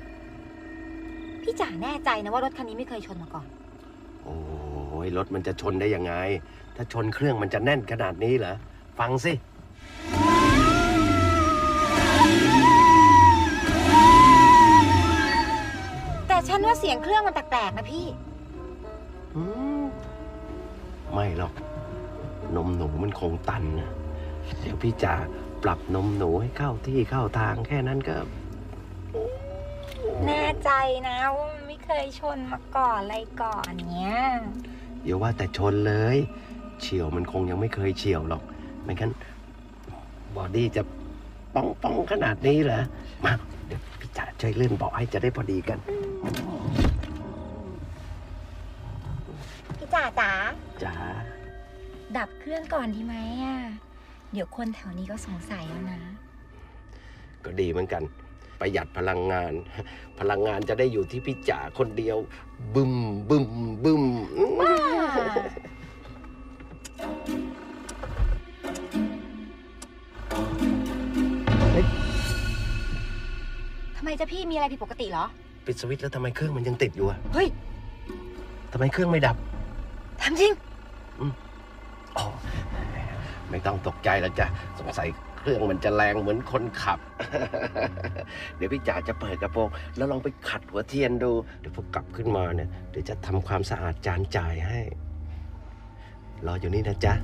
พี่จ๋าแน่ใจนะว่ารถคันนี้ไม่เคยชนมาก่อนโอ้ยรถมันจะชนได้ยังไงถ้าชนเครื่องมันจะแน่นขนาดนี้เหรอฟังสิฉันว่าเสียงเครื่องมันแปลกๆนะพี่ไม่หรอกนมหนูมันคงตันนะเดี๋ยวพี่จะปรับนมหนูให้เข้าที่เข้าทางแค่นั้นก็แน่ใจนะว่ามันไม่เคยชนมาก่อนอะไรก่อนเนี้ยอย่าว่าแต่ชนเลยเฉี่ยวมันคงยังไม่เคยเฉี่ยวหรอกไม่งั้นบอดี้จะป้องป้องขนาดนี้เหรอมาเดี๋ยวพี่จะช่วยเลื่อนเบาะให้จะได้พอดีกันพี่จ๋าจ๋าจ๋าดับเครื่องก่อนดีไหมอ่ะเดี๋ยวคนแถวนี้ก็สงสัยแล้วนะก็ดีเหมือนกันประหยัดพลังงานพลังงานจะได้อยู่ที่พี่จ๋าคนเดียวบึ้มบึ้มบึ้มทำไมจ๊ะพี่มีอะไรผิดปกติเหรอปิดสวิตช์แล้วทำไมเครื่องมันยังติดอยู่อะเฮ้ยทำไมเครื่องไม่ดับทำจริงอ๋อไม่ต้องตกใจแล้วจ้ะสงสัยเครื่องมันจะแรงเหมือนคนขับ เดี๋ยวพี่จ๋าจะเปิดกระโปรงแล้วลองไปขัดหัวเทียนดูเดี๋ยวพอกลับขึ้นมาเนี่ยเดี๋ยวจะทำความสะอาดจานจ่ายให้รออยู่นี่นะจ๊ะ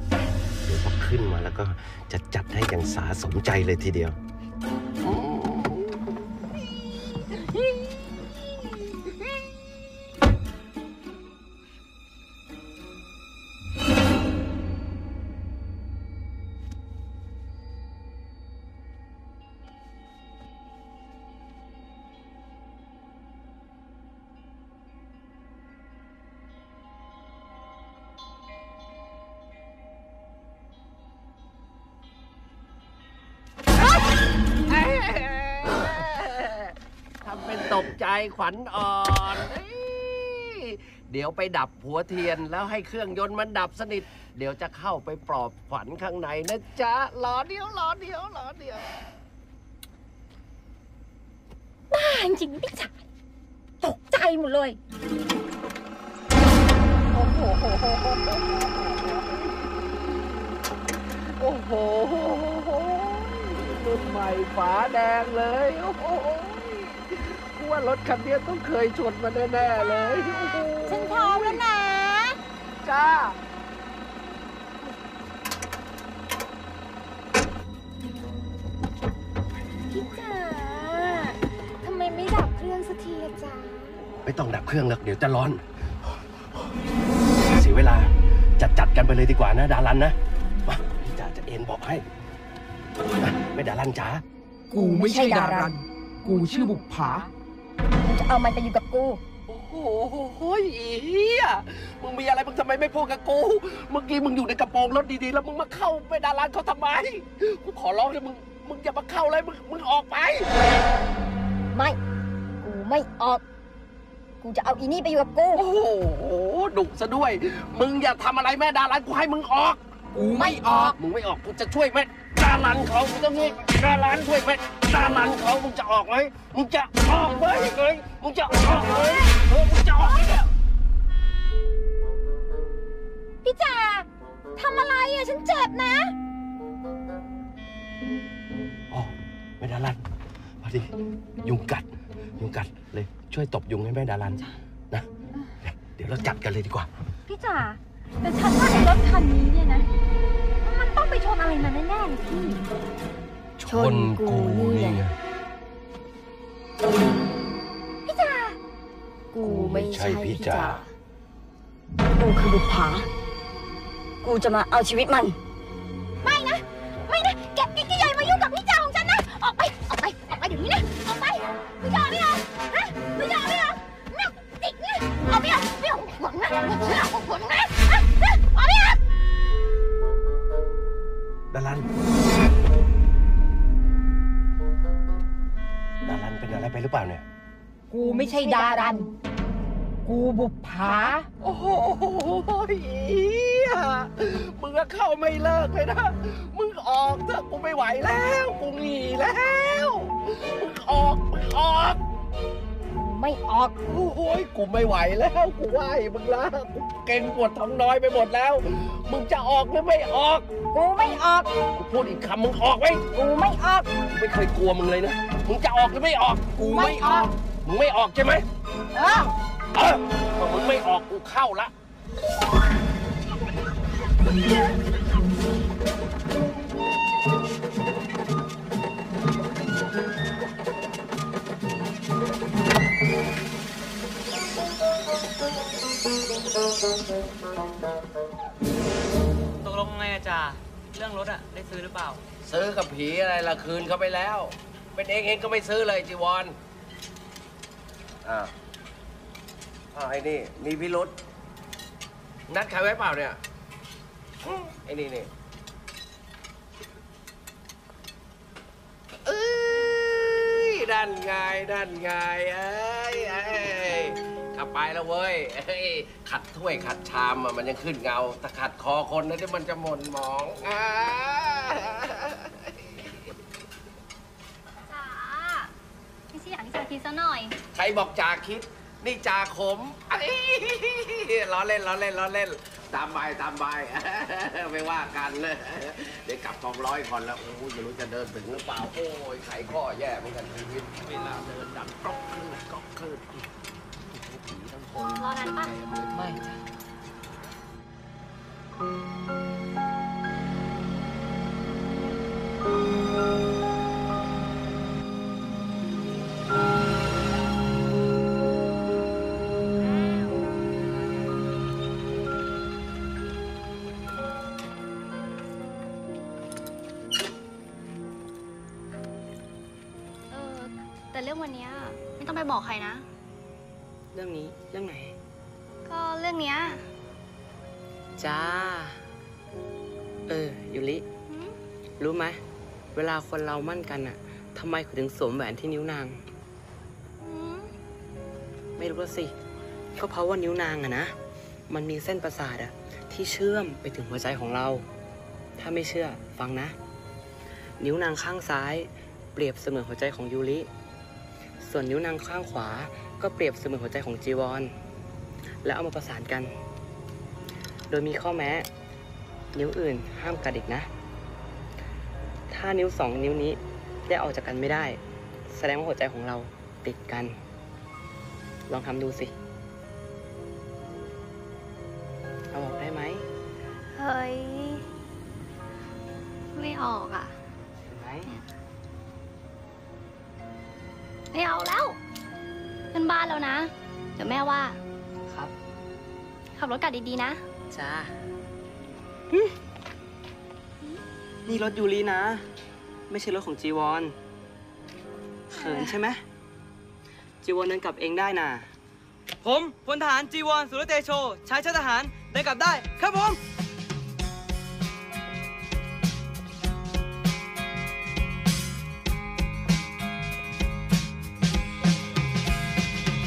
เดี๋ยวพอขึ้นมาแล้วก็จะจัดให้อย่างสาสมใจเลยทีเดียวตกใจขวัญอ่อนเดี๋ยวไปดับหัวเทียนแล้วให้เครื่องยนต์มันดับสนิทเดี๋ยวจะเข้าไปปลอบขวัญข้างในนะจ๊ะรอเดียวรอเดียวรอเดียวบ้าจริงพี่จ๋าตกใจหมดเลยโอ้โหโอ้โหรุ่นใหม่ฝาแดงเลยโอ้โหว่ารถคันนี้ต้องเคยชนมาแน่ๆเลยฉันพร้อมแล้วนะจ้าพี่จ๋าทำไมไม่ดับเครื่องสักทีอะจ๊ะไม่ต้องดับเครื่องหรอกเดี๋ยวจะร้อนเสียเวลาจัดจัดกันไปเลยดีกว่านะดารันนะมาพี่จ๋าจะเอ็นบอกให้ไม่ดารันจ๋ากูไม่ใช่ดารันกูชื่อบุกผาจะเอามันไปอยู่กับกู โอ้โหอีเหี้ยมึงมีอะไรมึงทำไมไม่พูดกับกูเมื่อกี้มึงอยู่ในกระโปรงรถดีๆแล้วมึงมาเข้าไปดาร้านเขาทำไมกูขอร้องเลยมึงมึงอย่ามาเข้าเลยมึงมึงออกไปไม่กูไม่ออกกูจะเอาอีนี่ไปอยู่กับกูโอ้โหดุซะด้วยมึงอย่าทำอะไรแม่ดาร้านกูให้มึงออกกูไม่ออกมึงไม่ออกกูจะช่วยแม่ดาร้านเขามึงต้องงี้ดาร้านช่วยแม่ดาร้านเขามึงจะออกไหมมึงจะออกไหมเลยมึงจะออกไหมเออมึงจะออกเนี่ยพี่จ่าทำอะไรอ่ะฉันเจ็บนะอ๋อแม่ดาร้านพอดียุงกัดยุงกัดเลยช่วยตบยุงให้แม่ดารันนะเดี๋ยวเราจัดกันเลยดีกว่าพี่จ๋าแต่ฉันว่าไอ้รถคันนี้เนี่ยนะมันต้องไปชนอะไรมาแน่ๆเลยพี่ชนกูนี่ไงพี่จ๋ากูไม่ใช่พี่จ๋ากูคือบุภากูจะมาเอาชีวิตมันไม่นะไม่นะแกกิ๊กใหญ่มายุ่งกับพี่จ๋าของฉันนะออกไปออกไปออกไปเดี๋ยวนี้นะออกไปไม่ยอมไม่ยอมไม่ยอมไม่ยอมไม่ติดนี่เอาไม่เอาไม่เอาหวังนะหวังหวังนะเอาไม่เอาดารันดารันเป็นอะไรไปหรือเปล่าเนี่ยกูไม่ใช่ดารันกูบุภาโอ้โหมึงก็เข้าไม่เลิกเลยนะมึงออกเถอะกูไม่ไหวแล้วกูหนีแล้วมึงออกมึงออกไม่ออกโอ้ยกูไม่ไหวแล้วกูไหวมึงละกูเก่งปวดท้องน้อยไปหมดแล้วมึงจะออกหรือไม่ออกกูไม่ออกกูพูดอีกคำมึงออกไหมกูไม่ออกไม่เคยกลัวมึงเลยนะมึงจะออกหรือไม่ออกกูไม่ออกมึงไม่ออกใช่ไหมเออเออถ้ามึงไม่ออกกูเข้าละตกลงไงอาจารย์เรื่องรถอะได้ซื้อหรือเปล่าซื้อกับผีอะไรละคืนเขาไปแล้วเป็นเองเองก็ไม่ซื้อเลยจีวร อ่า อ่าไอ้นี่มีพิรุษนัดใครไว้เปล่าเนี่ยไอ้นี่นี่เอ้ยดันไงดันไงเอ้ยเอ้ยขับไปแล้วเว้ยขัดถ้วยขัดชามมันยังขึ้นเงาแต่ขัดคอคนนะที่มันจะหม่นหมองจ้าไม่ใช่อย่างที่จ่าคิดซะหน่อยใครบอกจ่าคิดนี่จ่าขมล้อเล่นล้อเล่นล้อเล่นตามใบตามใบไม่ว่ากันเลยเดี๋ยวกลับกองร้อยคนแล้วโอ้ยไม่รู้จะเดินถึงหรือเปล่าโอ้ยไขข้อแย่เหมือนกันชีวิตเวลาเดินดันก๊อกขึ้นก๊อกขึ้นรอนั้นป่ะไม่จ้ะเออแต่เรื่องวันนี้ไม่ต้องไปบอกใครนะเรื่องนี้เรื่องไหนก็เรื่องเนี้ยจ้าเออยูริรู้ไหมเวลาคนเรามั่นกันอะทำไมเขาถึงสวมแหวนที่นิ้วนางไม่รู้สิก็เพราะว่านิ้วนางอะนะมันมีเส้นประสาทอะที่เชื่อมไปถึงหัวใจของเราถ้าไม่เชื่อฟังนะนิ้วนางข้างซ้ายเปรียบเสมือนหัวใจของยูริส่วนนิ้วนางข้างขวาก็เปรียบเสมือนหัวใจของจีวรแล้วเอามาประสานกันโดยมีข้อแม้นิ้วอื่นห้ามกัดอีกนะถ้านิ้วสองนิ้วนี้ได้ออกจากกันไม่ได้แสดงว่าหัวใจของเราติดกันลองทำดูสิเอาออกได้ไหมเฮ้ยไม่ออกอ่ะไม่ไม่เอาแล้วขึ้นบ้านแล้วนะเดี๋ยวแม่ว่าครับขับรถกลับดีๆนะจ้านี่รถยูรินะไม่ใช่รถของจีวรเขินใช่ไหมจีวรเดินกลับเองได้น่ะ ผมพลทหารจีวรสุรเตโชชายชาติทหารได้กลับได้ครับผม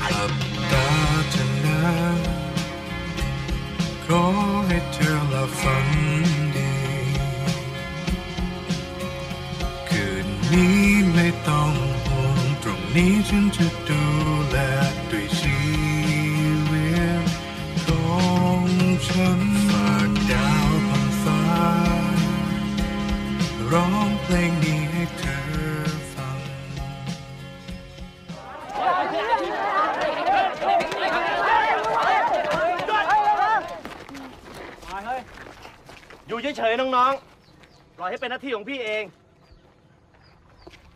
อับตาจะนาขอให้เธอละฝันดีคืนนี้ไม่ต้องห่วงตรงนี้ฉันจะดูแลด้วยชีวิตของฉันฝากดาวบนฟ้าร้องเพลงนี้ให้เธอฟังอยู่เฉยๆน้องๆปล่อยให้เป็นหน้าที่ของพี่เอง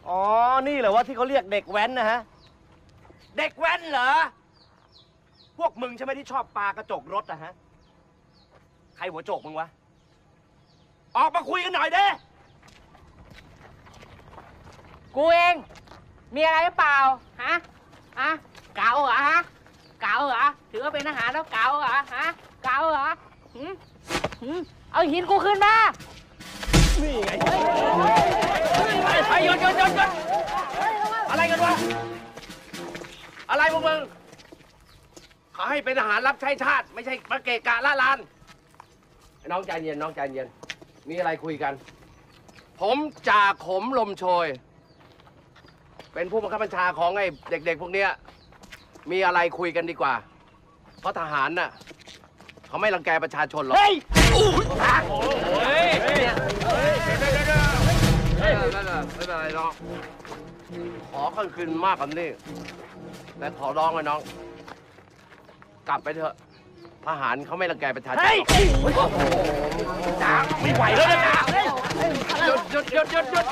อ๋อนี่เหรอว่าที่เขาเรียกเด็กแว้นนะฮะเด็กแว้นเหรอพวกมึงใช่ไหมที่ชอบปากระจกรถนะฮะใครหัวโจกมึงวะออกมาคุยกันหน่อยเด้กูเองมีอะไรหรือเปล่าฮะอะเก๋าเหรอฮะเก๋าเหรอถือว่าเป็นอาหารแล้วเก๋าเหรอฮะเก๋าเหรอหืมหืมเอาหินกูขึ้นมานี่ไงไอ้หยุดหยุดหยุดหยุดอะไรกันวะอะไรพวกมึงเขาให้เป็นทหารรับใช้ชาติไม่ใช่มาเกะกะล่าลานน้องใจเย็นน้องใจเย็นมีอะไรคุยกันผมจ่าขมลมโชยเป็นผู้บังคับบัญชาของไอ้เด็กๆพวกเนี้ยมีอะไรคุยกันดีกว่าเพราะทหารน่ะเขาไม่รังแกประชาชนหรอกเฮ้ยโอ้ยไม่เป็นไรน้องขอค่อนคืนมากกว่านี้แต่ขอร้องเลยน้องกลับไปเถอะทหารเขาไม่รังแกประชาชนไม่ไหวแล้วนะหยุดหยุดหยุดหยุดหยุด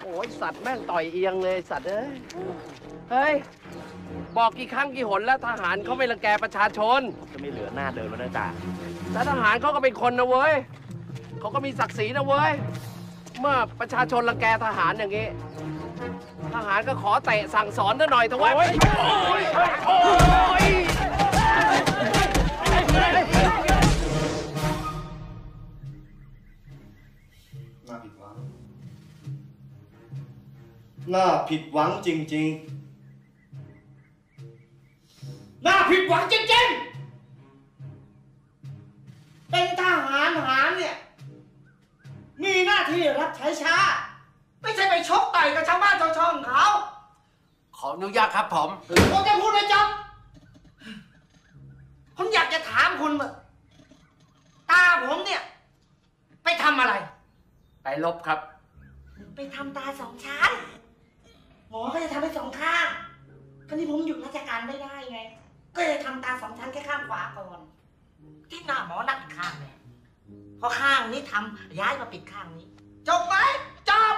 โอ้ยสัตว์แม่งต่อยเอียงเลยสัตว์เอ้ยเฮ้ยบอกกี่ครั้งกี่หนแล้วทหารเขาไม่รังแกประชาชนจะไม่เหลือหน้าเดินแล้วนะจ๊ะแต่ทหารเขาก็เป็นคนนะเว้ยเขาก็มีศักดิ์ศรีนะเว้ยเมื่อประชาชนรังแกทหารอย่างนี้ทหารก็ขอเตะสั่งสอนซะหน่อยเถอะวะน่าผิดหวังน่าผิดหวังจริงๆน่าผิดหวังจริงๆเป็นทหารหารเนี่ยมีหน้าที่รับใช้ชาติไม่ใช่ไปชกต่อยกับชาวบ้านชาวช่องเขาขออนุญาตครับผมผมจะพูดไม่จบผมอยากจะถามคุณว่าตาผมเนี่ยไปทำอะไรไปลบครับไปทำตาสองชั้นหมอก็จะทำให้สองข้างคราวนี้ผมหยุดราชการไม่ได้ไงก็เลยทำตาสองชั้นแค่ข้างขวาก่อนที่หน้าหมอนักข้างเลยพอข้างนี้ทำย้ายมาปิดข้างนี้จบไหมจบ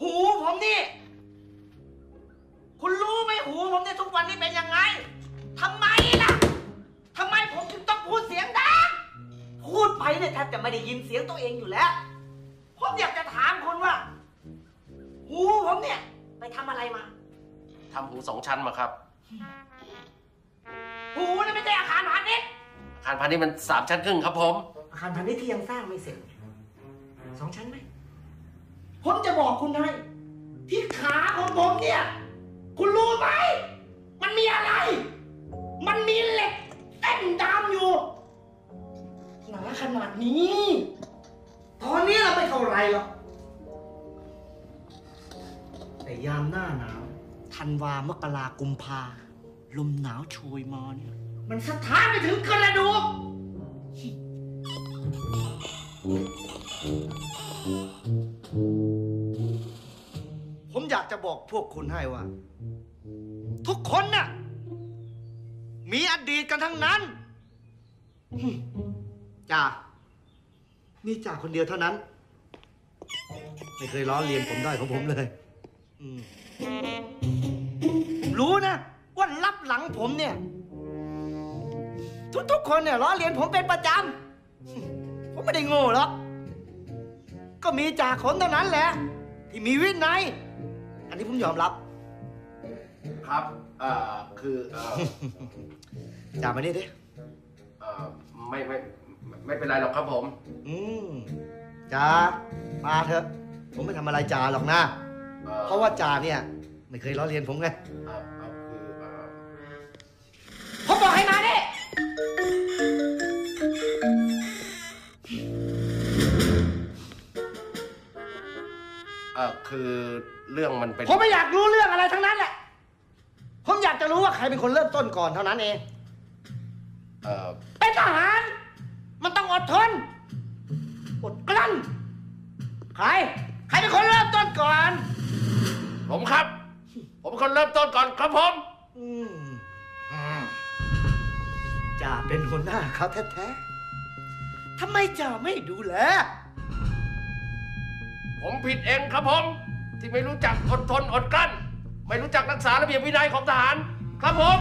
หูผมนี่คุณรู้ไหมหูผมเนี่ยทุกวันนี้เป็นยังไงทำไมล่ะทำไมผมถึงต้องพูดเสียงดังพูดไปเนี่ยแทบจะไม่ได้ยินเสียงตัวเองอยู่แล้วผมอยากจะถามคุณว่าหูผมเนี่ยไปทำอะไรมาทำหูสองชั้นมาครับหูนี่ไม่ใช่อาคารพาณิชย์อาคารพาณิชย์มันสามชั้นครึ่งครับผมอาคารพาณิชย์ที่ยังสร้างไม่เสร็จสองชั้นไหมผมจะบอกคุณให้ที่ขาของผมเนี่ยคุณรู้ไหมมันมีอะไรมันมีเหล็กเส้นดำอยู่หนาขนาดนี้ตอนนี้เราไม่เท่าไรหรอกแต่ยามหน้าหนาวธันวามกรากุมภาลมหนาวโชยมาเนี่ยมันสะท้านไปถึงกระดูกผมอยากจะบอกพวกคุณให้ว่าทุกคนน่ะมีอดีตกันทั้งนั้นจ่านี่จ่าคนเดียวเท่านั้นไม่เคยล้อเลียนผมได้ของผมเลยรู้นะว่ารับหลังผมเนี่ยทุกๆคนเนี่ยล้อเลียนผมเป็นประจำผมไม่ได้โง่หรอกก็มีจ่าขนเท่านั้นแหละที่มีวินัยอันนี้ผมยอมรับครับ เอ่อคือเอ่อจำมานี่ดิเอ่อไม่ไม่ไม่เป็นไรหรอกครับผมอืมจ๋ามาเถอะผมไม่ทำอะไรจ๋าหรอกนะเพราะว่าจ๋าเนี่ยไม่เคยล้อเลียนผมไงผมบอกให้มาดิเออคือเรื่องมันเป็นผมไม่อยากรู้เรื่องอะไรทั้งนั้นแหละผมอยากจะรู้ว่าใครเป็นคนเริ่มต้นก่อนเท่านั้นเองเออเป็นทหารมันต้องอดทนอดกลั้นใครใครเป็นคนเริ่มต้นก่อนผมครับผมเป็นคนเริ่มต้นก่อนครับผมจ่าเป็นหัวหน้าเขาแท้ๆทำไมจ่าไม่ดูแลผมผิดเองครับผมที่ไม่รู้จักอดทนอดกลั้นไม่รู้จักรักษาระเบียบวินัยของทหารครับผม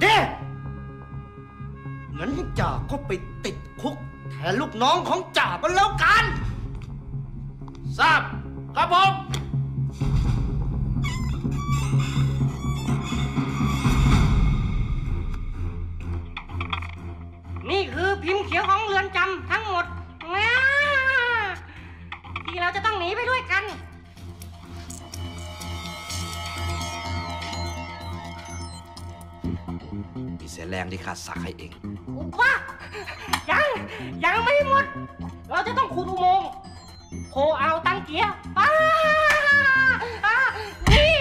เด้งั้นจ่าก็ไปติดคุกแทนลูกน้องของจ่าก็แล้วกันทราบครับผมนี่คือพิมพ์เขียวของเรือนจำทั้งหมดที่เราจะต้องหนีไปด้วยกันมีเสียแรงที่ขาดสักให้เองว่ายังยังไม่หมดเราจะต้องขุดอุโมงค์โคเอาตังเกียร์ป้านี่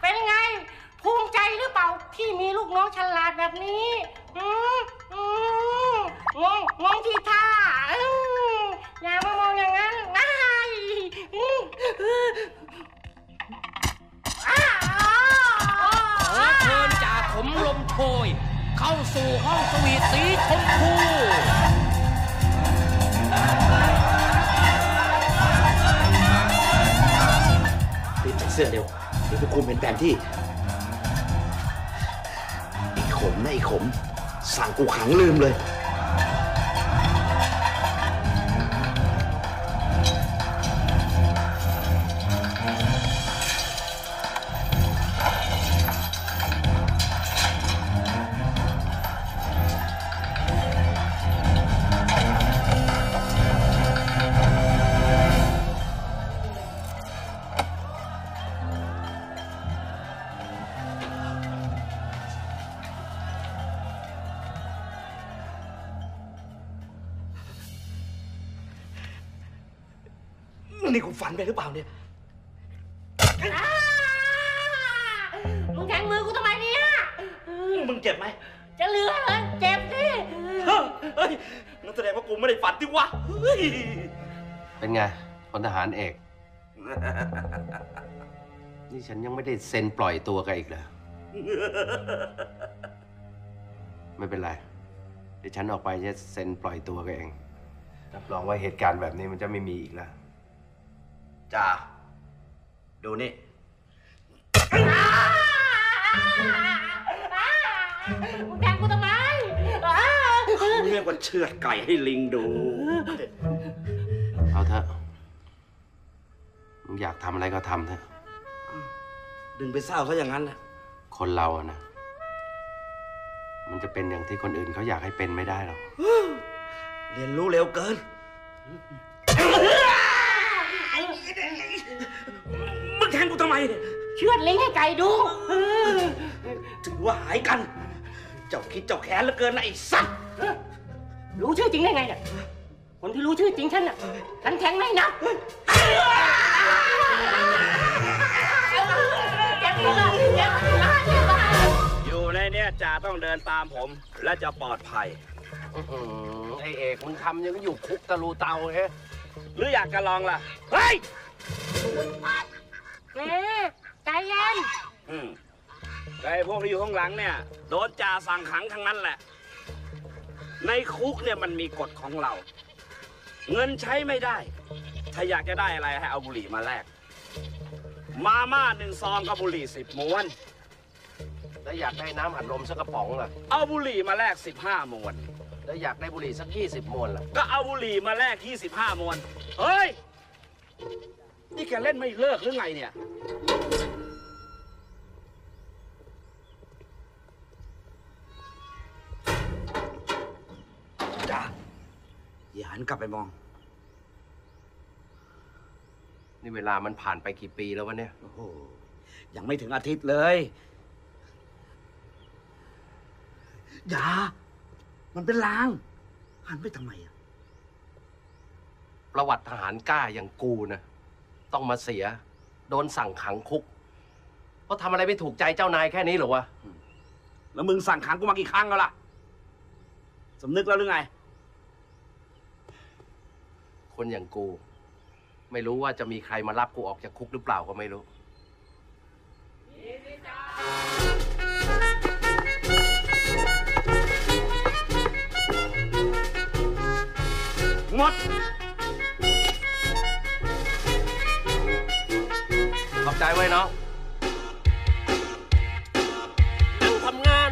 เป็นไงภูมิใจหรือเปล่าที่มีลูกน้องฉลาดแบบนี้งงงงที่ท่าอย่ามามองอย่างนั้นนายขอเชิญจ่าขมลมโชยเข้าสู่ห้องสวีทสีชมพูปิดใส่เสื้อเร็วเดี๋ยวทุกคนเป็นแผนที่ไอ้ขมนะไอ้ขมสั่งกูขังลืมเลยนี่กูฝันไปหรือเปล่าเนี่ยมึงแทงมือกูทำไมเนี่ยมึงเจ็บไหมจะเลือดเลยเจ็บสิเฮ้ยนั่นแสดงว่ากูไม่ได้ฝันดิวะเป็นไงพลทหารเอกนี่ฉันยังไม่ได้เซ็นปล่อยตัวกันอีกเหรอไม่เป็นไรเดี๋ยวฉันออกไปจะเซ็นปล่อยตัวกันเองรับรองว่าเหตุการณ์แบบนี้มันจะไม่มีอีกแล้วจ่าดูนี่มึงแทงกูทำไมเรียกว่าเชือดไก่ให้ลิงดูเอาเถอะมึงอยากทำอะไรก็ทำเถอะดึงไปเศร้าเขาอย่างนั้นนะคนเราอะนะมันจะเป็นอย่างที่คนอื่นเขาอยากให้เป็นไม่ได้หรอกเรียนรู้เร็วเกินมึงแทงกูทำไมเนี่ยเชือดลิงให้ไก่ดูถือว่าหายกันเจ้าคิดเจ้าแค้นเหลือเกินนะไอ้สัตว์รู้ชื่อจริงได้ไงเนี่ยคนที่รู้ชื่อจริงฉันน่ะฉันแทงไม่นับอยู่ในเนี้ยจ่าต้องเดินตามผมและจะปลอดภัยไอ้เอกมึงทำยังอยู่คุกตะลูเตาเฮ้หรืออยากจะลองล่ะเฮ้ยนี่ใจเย็นไอ้พวกที่อยู่ข้างหลังเนี่ยโดนจ่าสั่งขังทั้งนั้นแหละในคุกเนี่ยมันมีกฎของเราเงินใช้ไม่ได้ถ้าอยากจะได้อะไรให้เอาบุหรี่มาแลกมาม่าหนึ่งซองกับบุหรี่สิบม้วนแล้วอยากได้น้ำอัดลมสักกระป๋องล่ะเอาบุหรี่มาแลกสิบห้าม้วนแล้วอยากได้บุหรี่สักยี่สิบมวนล่ะก็เอาบุหรี่มาแลกยี่สิบห้ามวนเฮ้ยนี่แกเล่นไม่เลิกหรือไงเนี่ย อย่าหันกลับไปมองนี่เวลามันผ่านไปกี่ปีแล้ววะเนี่ยโอ้โหยังไม่ถึงอาทิตย์เลยอย่ามันเป็นลางหันไปทำไมอะประวัติทหารกล้าอย่างกูนะต้องมาเสียโดนสั่งขังคุกเพราะทำอะไรไม่ถูกใจเจ้านายแค่นี้เหรอวะแล้วมึงสั่งขังกูมากี่ครั้งแล้วล่ะสำนึกแล้วหรือไงคนอย่างกูไม่รู้ว่าจะมีใครมารับกูออกจากคุกหรือเปล่าก็ไม่รู้หมดขอบใจไว้เนาะนั่งทำงาน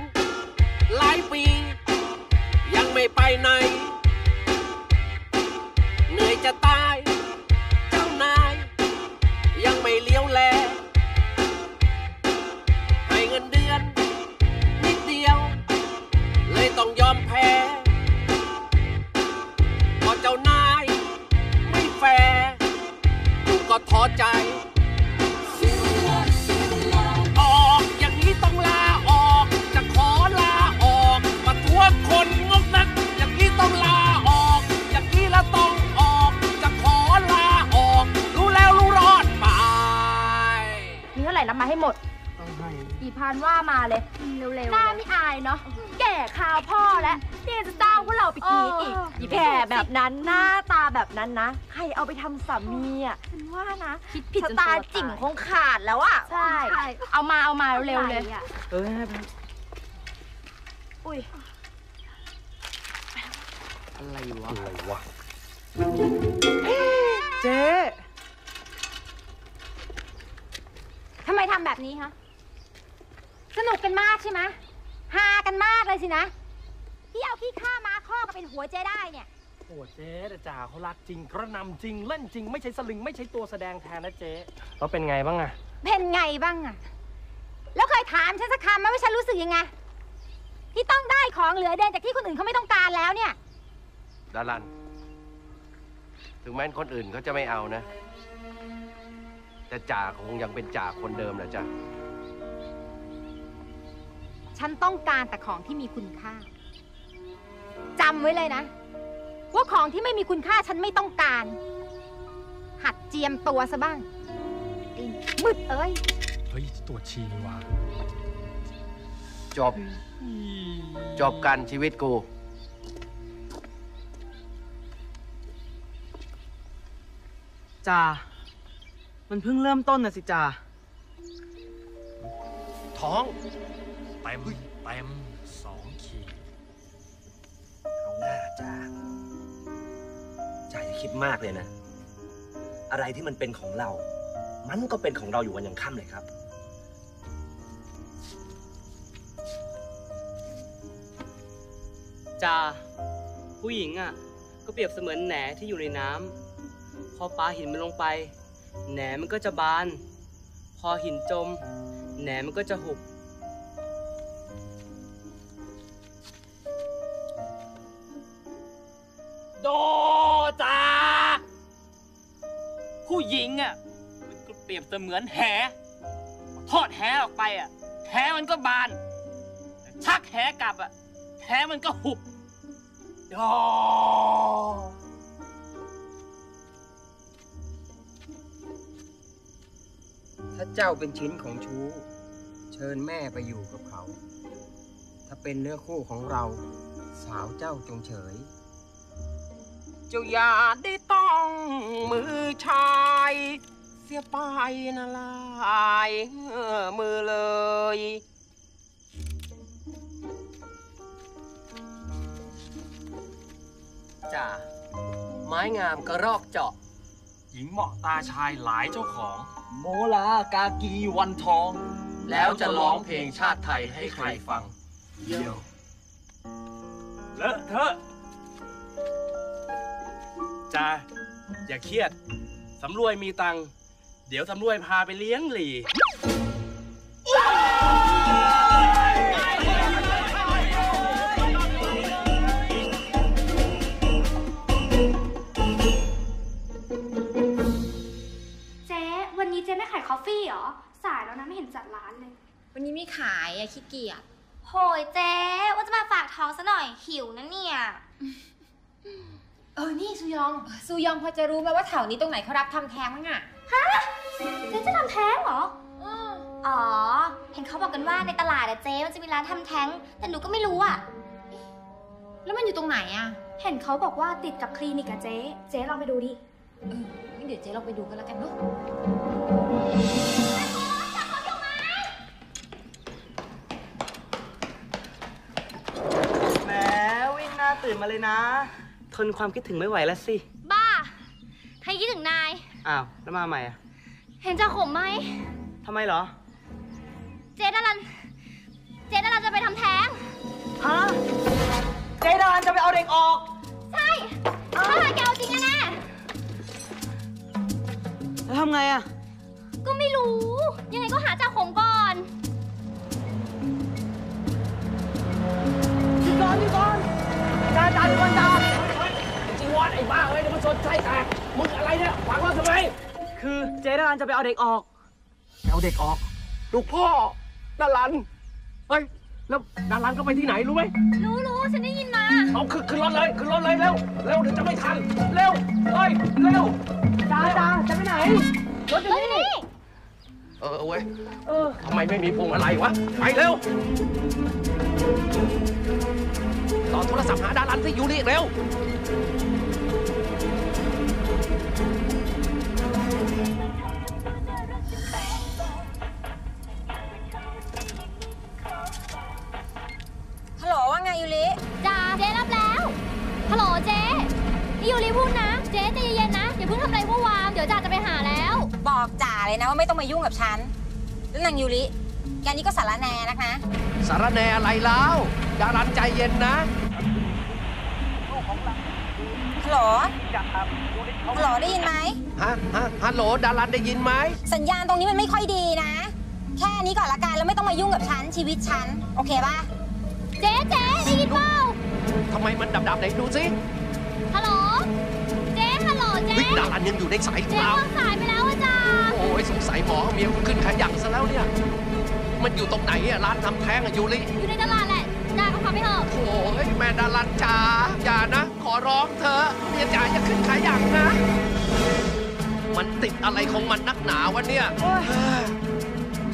หลายปียังไม่ไปไหนเหนื่อยจะตายเจ้านายยังไม่เลี้ยวแลให้เงินเดือนนิดเดียวเลยต้องยอมแพ้พอเจ้านายไม่แฟร์กูก็ท้อใจออกอย่างนี้ต้องลาออกจะขอลาออกมาทั่วคนงกนักอย่างนี้ต้องลาออกอย่างนี้แล้วต้องออกจะขอลาออกรู้แล้วรู้รอดไปมีเท่าไหร่นับมาให้หมดอีพานว่ามาเลยเร็วๆหน้าไม่อายเนาะแก่คาวพ่อแล้วเนี่ยจะจ้างพวกเราไปกินอีกอีแก่แบบนั้นหน้าตาแบบนั้นนะใครเอาไปทำสามีอ่ะฉันว่านะผิดตาจิ๋งคงขาดแล้วอ่ะใช่เอามาเอามาเร็วๆเลยเอ้ยอุ้ยอะไรวะอะไรวะเจ๊ทำไมทำแบบนี้ฮะสนุกกันมากใช่ไหมฮากันมากเลยสินะที่เอาขี้ข้ามาข้อมาเป็นหัวเจ๊ได้เนี่ยโอ้เจ๊แต่จ่าเขารักจริงกระนำจริงเล่นจริงไม่ใช่สลิงไม่ใช่ตัวแสดงแทนนะเจ๊แล้วเป็นไงบ้างอะเป็นไงบ้างอะแล้วเคยถามฉันสักคำไหมว่าฉันรู้สึกยังไงที่ต้องได้ของเหลือเด่นจากที่คนอื่นเขาไม่ต้องการแล้วเนี่ยดารันถึงแม้คนอื่นเขาจะไม่เอานะแต่จ่าคงยังเป็นจ่าคนเดิมนะจ๊ะฉันต้องการแต่ของที่มีคุณค่าจำไว้เลยนะว่าของที่ไม่มีคุณค่าฉันไม่ต้องการหัดเจียมตัวซะบ้างมืดเอ้ยเฮ้ยตัวชีนี่วะจบจบกันชีวิตกูจ่ามันเพิ่งเริ่มต้นนะสิจ่าท้องเต็มเต็มสองขีดเอาหน้าจ่าจ่าอย่าคิดมากเลยนะอะไรที่มันเป็นของเรามันก็เป็นของเราอยู่วันยังค่ำเลยครับจ่าผู้หญิงอ่ะก็เปรียบเสมือนแหนที่อยู่ในน้ำพอปลาหินมันลงไปแหนมันก็จะบานพอหินจมแหนมันก็จะหุบโดจ่าผู้หญิงอ่ะมันก็เปรียบเสมือนแหทอดแหออกไปอ่ะแหมันก็บานชักแหกลับอ่ะแหมันก็หุบโดถ้าเจ้าเป็นชิ้นของชู้เชิญแม่ไปอยู่กับเขาถ้าเป็นเนื้อคู่ของเราสาวเจ้าจงเฉยเจ้าอย่าได้ต้องมือชายเสียไปนะลายมือเลยจ่าไม้งามกระรอกเจาะหญิงเหมาะตาชายหลายเจ้าของโมลากากีวันทองแล้วจะร้องเพลงชาติไทยให้ใครฟังเยี่ยวเลอะเทอะจ่าอย่าเครียดสำรวยมีตังเดี๋ยวสำรวยพาไปเลี้ยงหลี เจไม่ขายคอฟฟี่หรอสายแล้วนะไม่เห็นจัดร้านเลยวันนี้ไม่ขายอะขี้เกียจโหยเจ๊ว่าจะมาฝากท้องซะหน่อยหิวนะเนี่ยเออนี่ซูยองซูยองพอจะรู้ไหมว่าแถวนี้ตรงไหนเขารับทำแท้งมั้งอะฮะเจ๊จะทำแท้งเหรออ๋อเห็นเขาบอกกันว่าในตลาดอะเจ๊มันจะมีร้านทำแท้งแต่หนูก็ไม่รู้อะแล้วมันอยู่ตรงไหนอะเห็นเขาบอกว่าติดกับคลินิกอะเจ๊เจ๊ลองไปดูดิเออเดี๋ยวเจ๊ลองไปดูกันแล้วกันเนาะแหมวิ่งหน้าตื่นมาเลยนะทนความคิดถึงไม่ไหวแล้วสิบ้าใครคิดถึงนายอ้าวแล้วมาใหม่อะเห็นจะขมไหมทำไมเหรอเจ๊ดารันเจ๊ดารันจะไปทำแท้งฮะเจ๊ดารันจะไปเอาเด็กออกใช่ถ้าหากแกเอาจริงแน่แล้วทำไงอะก็ไม่รู้ยังไงก็หาจากของก่อนจีวอนจีวอนจ้าจ้าจีวอนจ้าจีวอนไอ้บ้าเอ้ยเดี๋ยวมันชนใจแตกมึงอะไรเนี่ยขวางรถทำไมคือเจ๊ดารันจะไปเอาเด็กออกเอาเด็กออกลูกพ่อดารันเฮ้ยแล้วดารันก็ไปที่ไหนรู้ไหมรู้รู้ฉันได้ยินมาเอาขึ้นขึ้นรถเลยขึ้นรถเลยเร็วเร็วเดี๋ยวจะไม่ทันเร็วเฮ้ยเร็วจ้าจ้าจะไปไหนรถอยู่นี่เออเว้ยเออทำไมไม่มีพวงอะไรวะไปเร็วต่อโทรศัพท์หาดารันที่อยู่นี่เร็วฮัลโหลว่าไงยูริจ้าเจ๊รับแล้วฮัลโหลเจ๊นี่ยูริพูดนะเจ๊ใจเย็นนะอย่าเพิ่งทำอะไรวุ่นวามเดี๋ยวจ่าจะไปหาแล้วบอกจ่าเลยนะว่าไม่ต้องมายุ่งกับฉันแล้วนางยูริแกนี่ก็สารแนนักนะสารแนอะไรแล้วดารันใจเย็นนะฮัลโหลฮัลโหลได้ยินไหมฮะฮะฮัลโหลดารันได้ยินไหมสัญญาณตรงนี้มันไม่ค่อยดีนะแค่นี้ก่อนละกันแล้วไม่ต้องมายุ่งกับฉันชีวิตฉันโอเคป่ะเจ๊เจ๊ได้ยินเปล่าทำไมมันดับๆไหนดูสิฮัลโหลเจ๊ฮัลโหลเจ๊ดารันยังอยู่ในสายของเราเจ๊วางสายไปแล้วอาจารย์โอ้ยสงสัยหมอเมียขึ้นขยันซะแล้วเนี่ยมันอยู่ตรงไหนอะร้านทำแท้งอะยูริอยู่ในตลาดแหละจ่าก็ฟังไม่เถอะโอ้ยแม่ดารันจ๋าอย่านะขอร้องเธอเมียจ๋าอย่าขึ้นขยันนะมันติดอะไรของมันนักหนาวะเนี่ย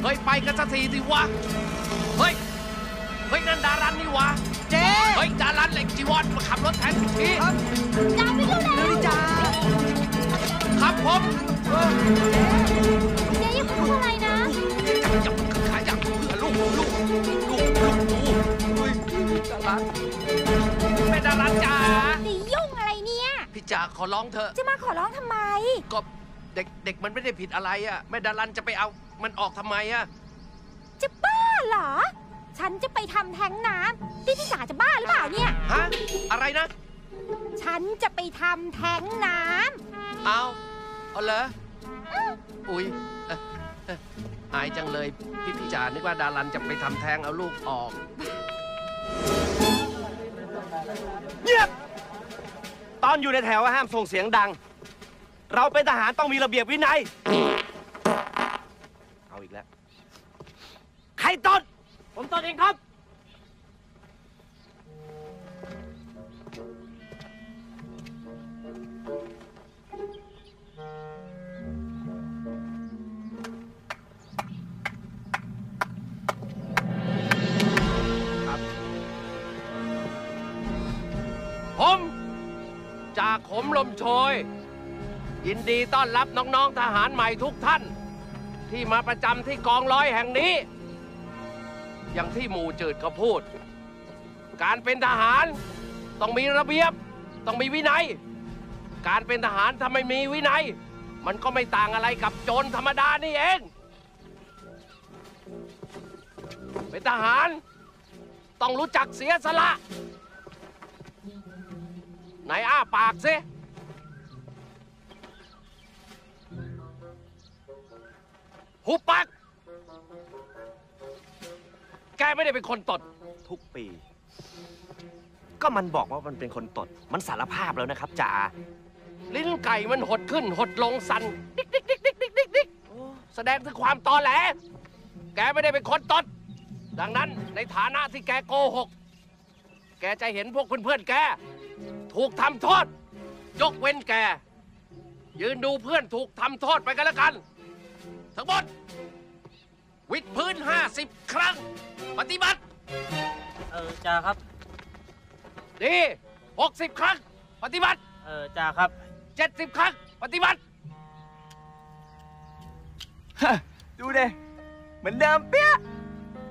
เฮ้ยไปกันสักทีสิวะเฮ้ยเฮ้ยนั่นดารันนี่วะเจ๊เฮ้ยดารันเหล็กจีวอนมาขับรถแทนทุกทีครับจ้าไม่รู้แล้วนี่จ้าครับผมเจ๊ยังไม่รู้อะไรนะจับขึ้นขาจับเพื่อลูกลูกลูกลูกอุ้ยดารันเป็นดารันจ๋าตียุ่งอะไรเนี่ยพี่จ๋าขอร้องเถอะจะมาขอร้องทำไมก็เด็กเด็กมันไม่ได้ผิดอะไรอ่ะแม่ดารันจะไปเอามันออกทำไมอ่ะจะบ้าเหรอฉันจะไปทำแท้งน้ำที่พี่จ๋าจะบ้าหรือเปล่าเนี่ยฮะอะไรนะฉันจะไปทำแท้งน้ำเอาเอาเหรออุ๊ยอายจังเลยพี่พี่จ๋านึกว่าดารันจะไปทำแท้งเอาลูกออกเงียบตอนอยู่ในแถวห้ามส่งเสียงดังเราเป็นทหารต้องมีระเบียบวินัยเอาอีกแล้วใครต้นผมต้นเองครับครับผมจากขมลมโชยยินดีต้อนรับน้องๆทหารใหม่ทุกท่านที่มาประจำที่กองร้อยแห่งนี้อย่างที่หมู่เจิดเขาพูดการเป็นทหารต้องมีระเบียบต้องมีวินัยการเป็นทหารถ้าไม่มีวินัยมันก็ไม่ต่างอะไรกับโจรธรรมดานี่เองเป็นทหารต้องรู้จักเสียสละไหนอ้าปากสิหุบปากแกไม่ได้เป็นคนตดทุกปีก็มันบอกว่ามันเป็นคนตดมันสารภาพแล้วนะครับจ๋าลิ้นไก่มันหดขึ้นหดลงสั่นดิ๊กดิ๊กดิ๊กดิ๊กดิ๊กดิ๊ก แสดงถึงความตอแหลแกไม่ได้เป็นคนตดดังนั้นในฐานะที่แกโกหกแกจะเห็นพวกเพื่อนๆแกถูกทำโทษยกเว้นแกยืนดูเพื่อนถูกทำโทษไปกันแล้วกันทั้งหมดวิดพื้นห้าสิบครั้งปฏิบัติเออจ่าครับดีหกสิบครั้งปฏิบัติเออจ่าครับเจ็ดสิบครั้งปฏิบัติดูเด้เหมือนเดิมเปี้ย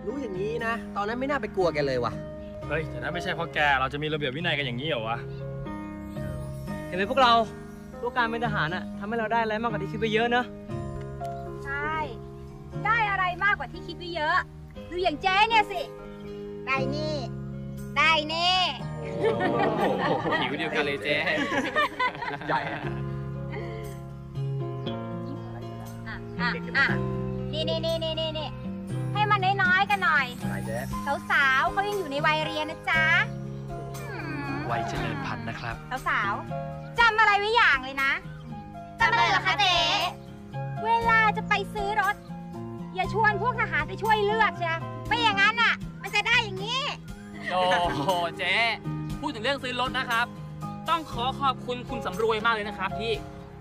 รู้อย่างนี้นะตอนนั้นไม่น่าไปกลัวแกเลยว่ะเฮ้ยแต่ถ้าไม่ใช่เพราะแกเราจะมีระเบียบวินัยกันอย่างนี้เหรอวะเห็นไหมพวกเราพวกการเป็นทหารน่ะทำให้เราได้อะไรมากกว่าที่คิดไปเยอะเนอะใช่ได้อะไรมากกว่าที่คิดไปเยอะดูอย่างเจ๊เนี่ยสิได้นี่ได้นี่หิวเดียวกันเลยเจ๊ใหญ่อ่ะอ่ะนี่นี่นี่นี่นี่ให้มันน้อยๆกันหน่อยสาวๆเขายังอยู่ในวัยเรียนนะจ๊ะวัยเจริญพันธุ์นะครับสาวๆจำอะไรไว้อย่างเลยนะจำอะไรเหรอคะเจ๊เวลาจะไปซื้อรถอย่าชวนพวกทหารไปช่วยเลือกใช่ไหมไม่อย่างนั้นอ่ะมันจะได้อย่างนี้โอ้โหเจ๊พูดถึงเรื่องซื้อรถนะครับต้องขอขอบคุณคุณสำรวยมากเลยนะครับที่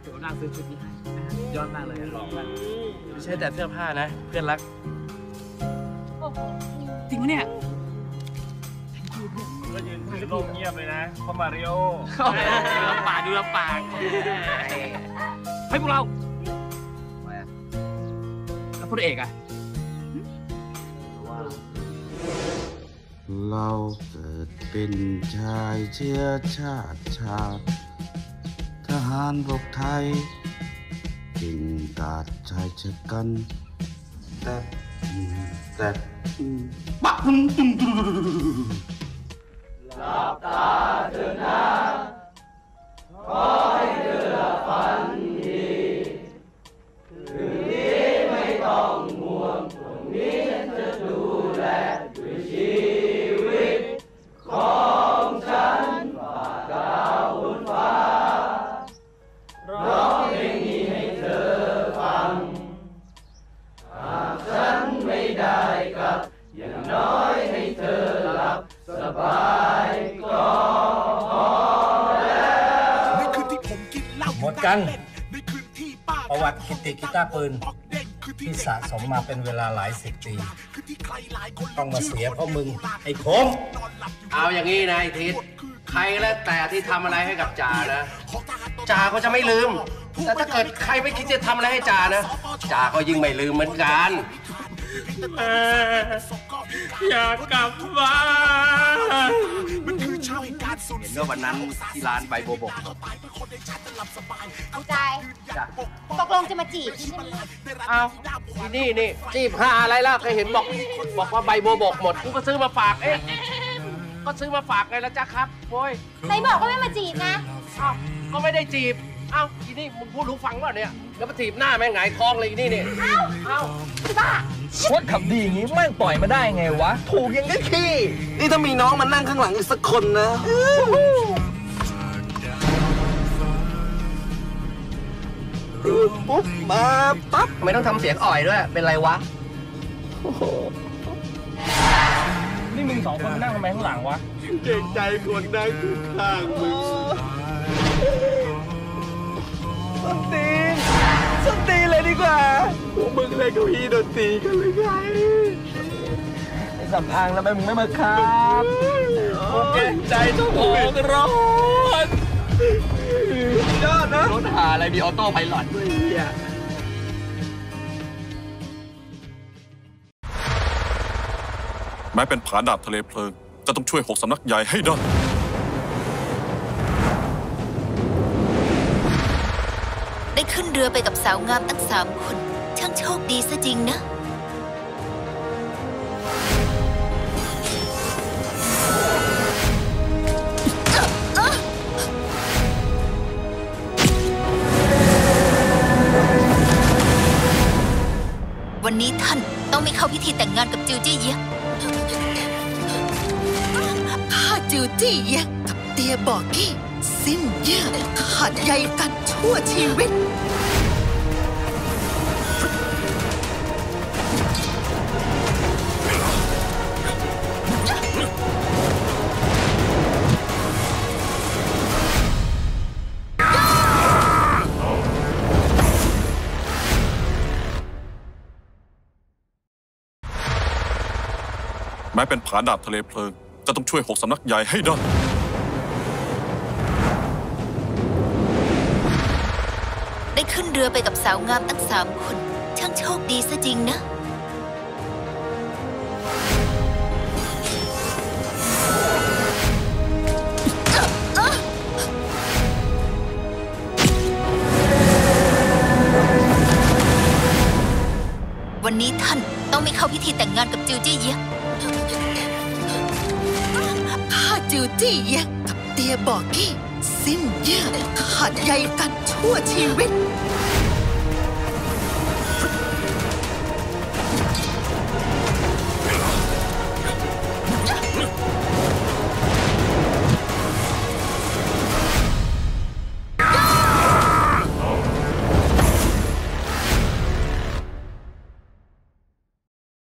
เดี๋ยวร่างซื้อชุดนี้ยอดมากเลยหล่อมากไม่ใช่แต่เสื้อผ้านะเพื่อนรักจริงปะเนี่ยก็ยืนถือลมเงียบเลยนะพอมาริโอดูลำปางดูลำปางให้พวกเราแล้วพลเอกอะเราเกิดเป็นชายเชื้อชาติชาติทหารบกไทยเก่งกาจชายชะกันแต่แต่ปะตึ้งตึ้งหลับตาเถิดนะขอให้เดือดฝันดีคืนนี้ไม่ต้องห่วงคืนนี้ฉันจะดูแลด้วยชีวิตของฉันฝ่าดาวบนฟ้าร้องเพลงนี้ให้เธอฟังหากฉันไม่ได้กับอย่างน้อยให้เธอหลับสบายก็พอแล้วในคืนที่ผมกินเหล้าหมดกันประวัติกิตติกีตาร์ปืนที่สะสมมาเป็นเวลาหลายสิบปีต้องมาเสียเพราะมึงไอ้โค้งเอาอย่างนี้นะไอ้ทิศใครแล้วแต่ที่ทำอะไรให้กับจ่านะจ่าก็จะไม่ลืมแต่ถ้าเกิดใครไม่คิดจะทำอะไรให้จ่านะจ่าก็ยิ่งไม่ลืมเหมือนกันอยากกลับบ้านมันคือชาวการสุนเมื่อวันนั้นที่ร้านใบโบบกใจตกลงจะมาจีบเอานี่นี่จีบหาอะไรล่ะเคยเห็นบอกบอกว่าใบโบบกหมดกูก็ซื้อมาฝากเอ๊ะก็ซื้อมาฝากไงล่ะจ๊ะครับโว้ยไหนบอกก็ไม่มาจีบนะอ้าวก็ไม่ได้จีบเอ้าอีนี่มึงพูดรู้ฟังว่าเนี่ยแล้วมาจีบหน้าแม่งหงายท้องเลยอีนี่เนี่ยเอ้าเอ้าบ้าวัดขับดีอย่างนี้แม่งปล่อยมาได้ไงวะถูกยังก็ขี้นี่ถ้ามีน้องมันนั่งข้างหลังอีกสักคนนะรู้ปุ๊บมาปั๊บไม่ต้องทำเสียงอ่อยด้วยเป็นไรวะนี่มึงสองคนนั่งทำไมข้างหลังวะเก่งใจคนนั่งข้างมึงสตีนสตีนเลยดีกว่าพวกมึงเลยเก้าอี้ดนตรีกันเลยไงไอ้สัมพังแล้วแม่มึงไม่มาครับเก่งใจเจ้าของร้อนยอดนะรถหาอะไรมีออโต้ไพลอตด้วยอ่ะแม้เป็นผาดาบทะเลเพลิงก็ต้องช่วยหกสำนักใหญ่ให้ได้ได้ขึ้นเรือไปกับสาวงามทั้งสามคนช่างโชคดีซะจริงนะวันนี้ท่านต้องไม่เข้าพิธีแต่งงานกับจิวจี้เยะจิวจี้เยะกับเตียบอกกี้สิ้นเยื่อขาดใยกันชั่วชีวิต ม้เป็นผาดาบทะเลเพลิงก็ต้องช่วยหกสำนักใหญ่ให้ได้ได้ขึ้นเรือไปกับสาวงามทั้งสามคนช่างโชคดีซะจริงนะวันนี้ท่านต้องไม่เข้าพิธีแต่งงานกับจิวจี้เย่ข้าจิวจี้เย่กับเตียบอกกี้สิ้นเยื่อขาดใยกันชั่วชีวิต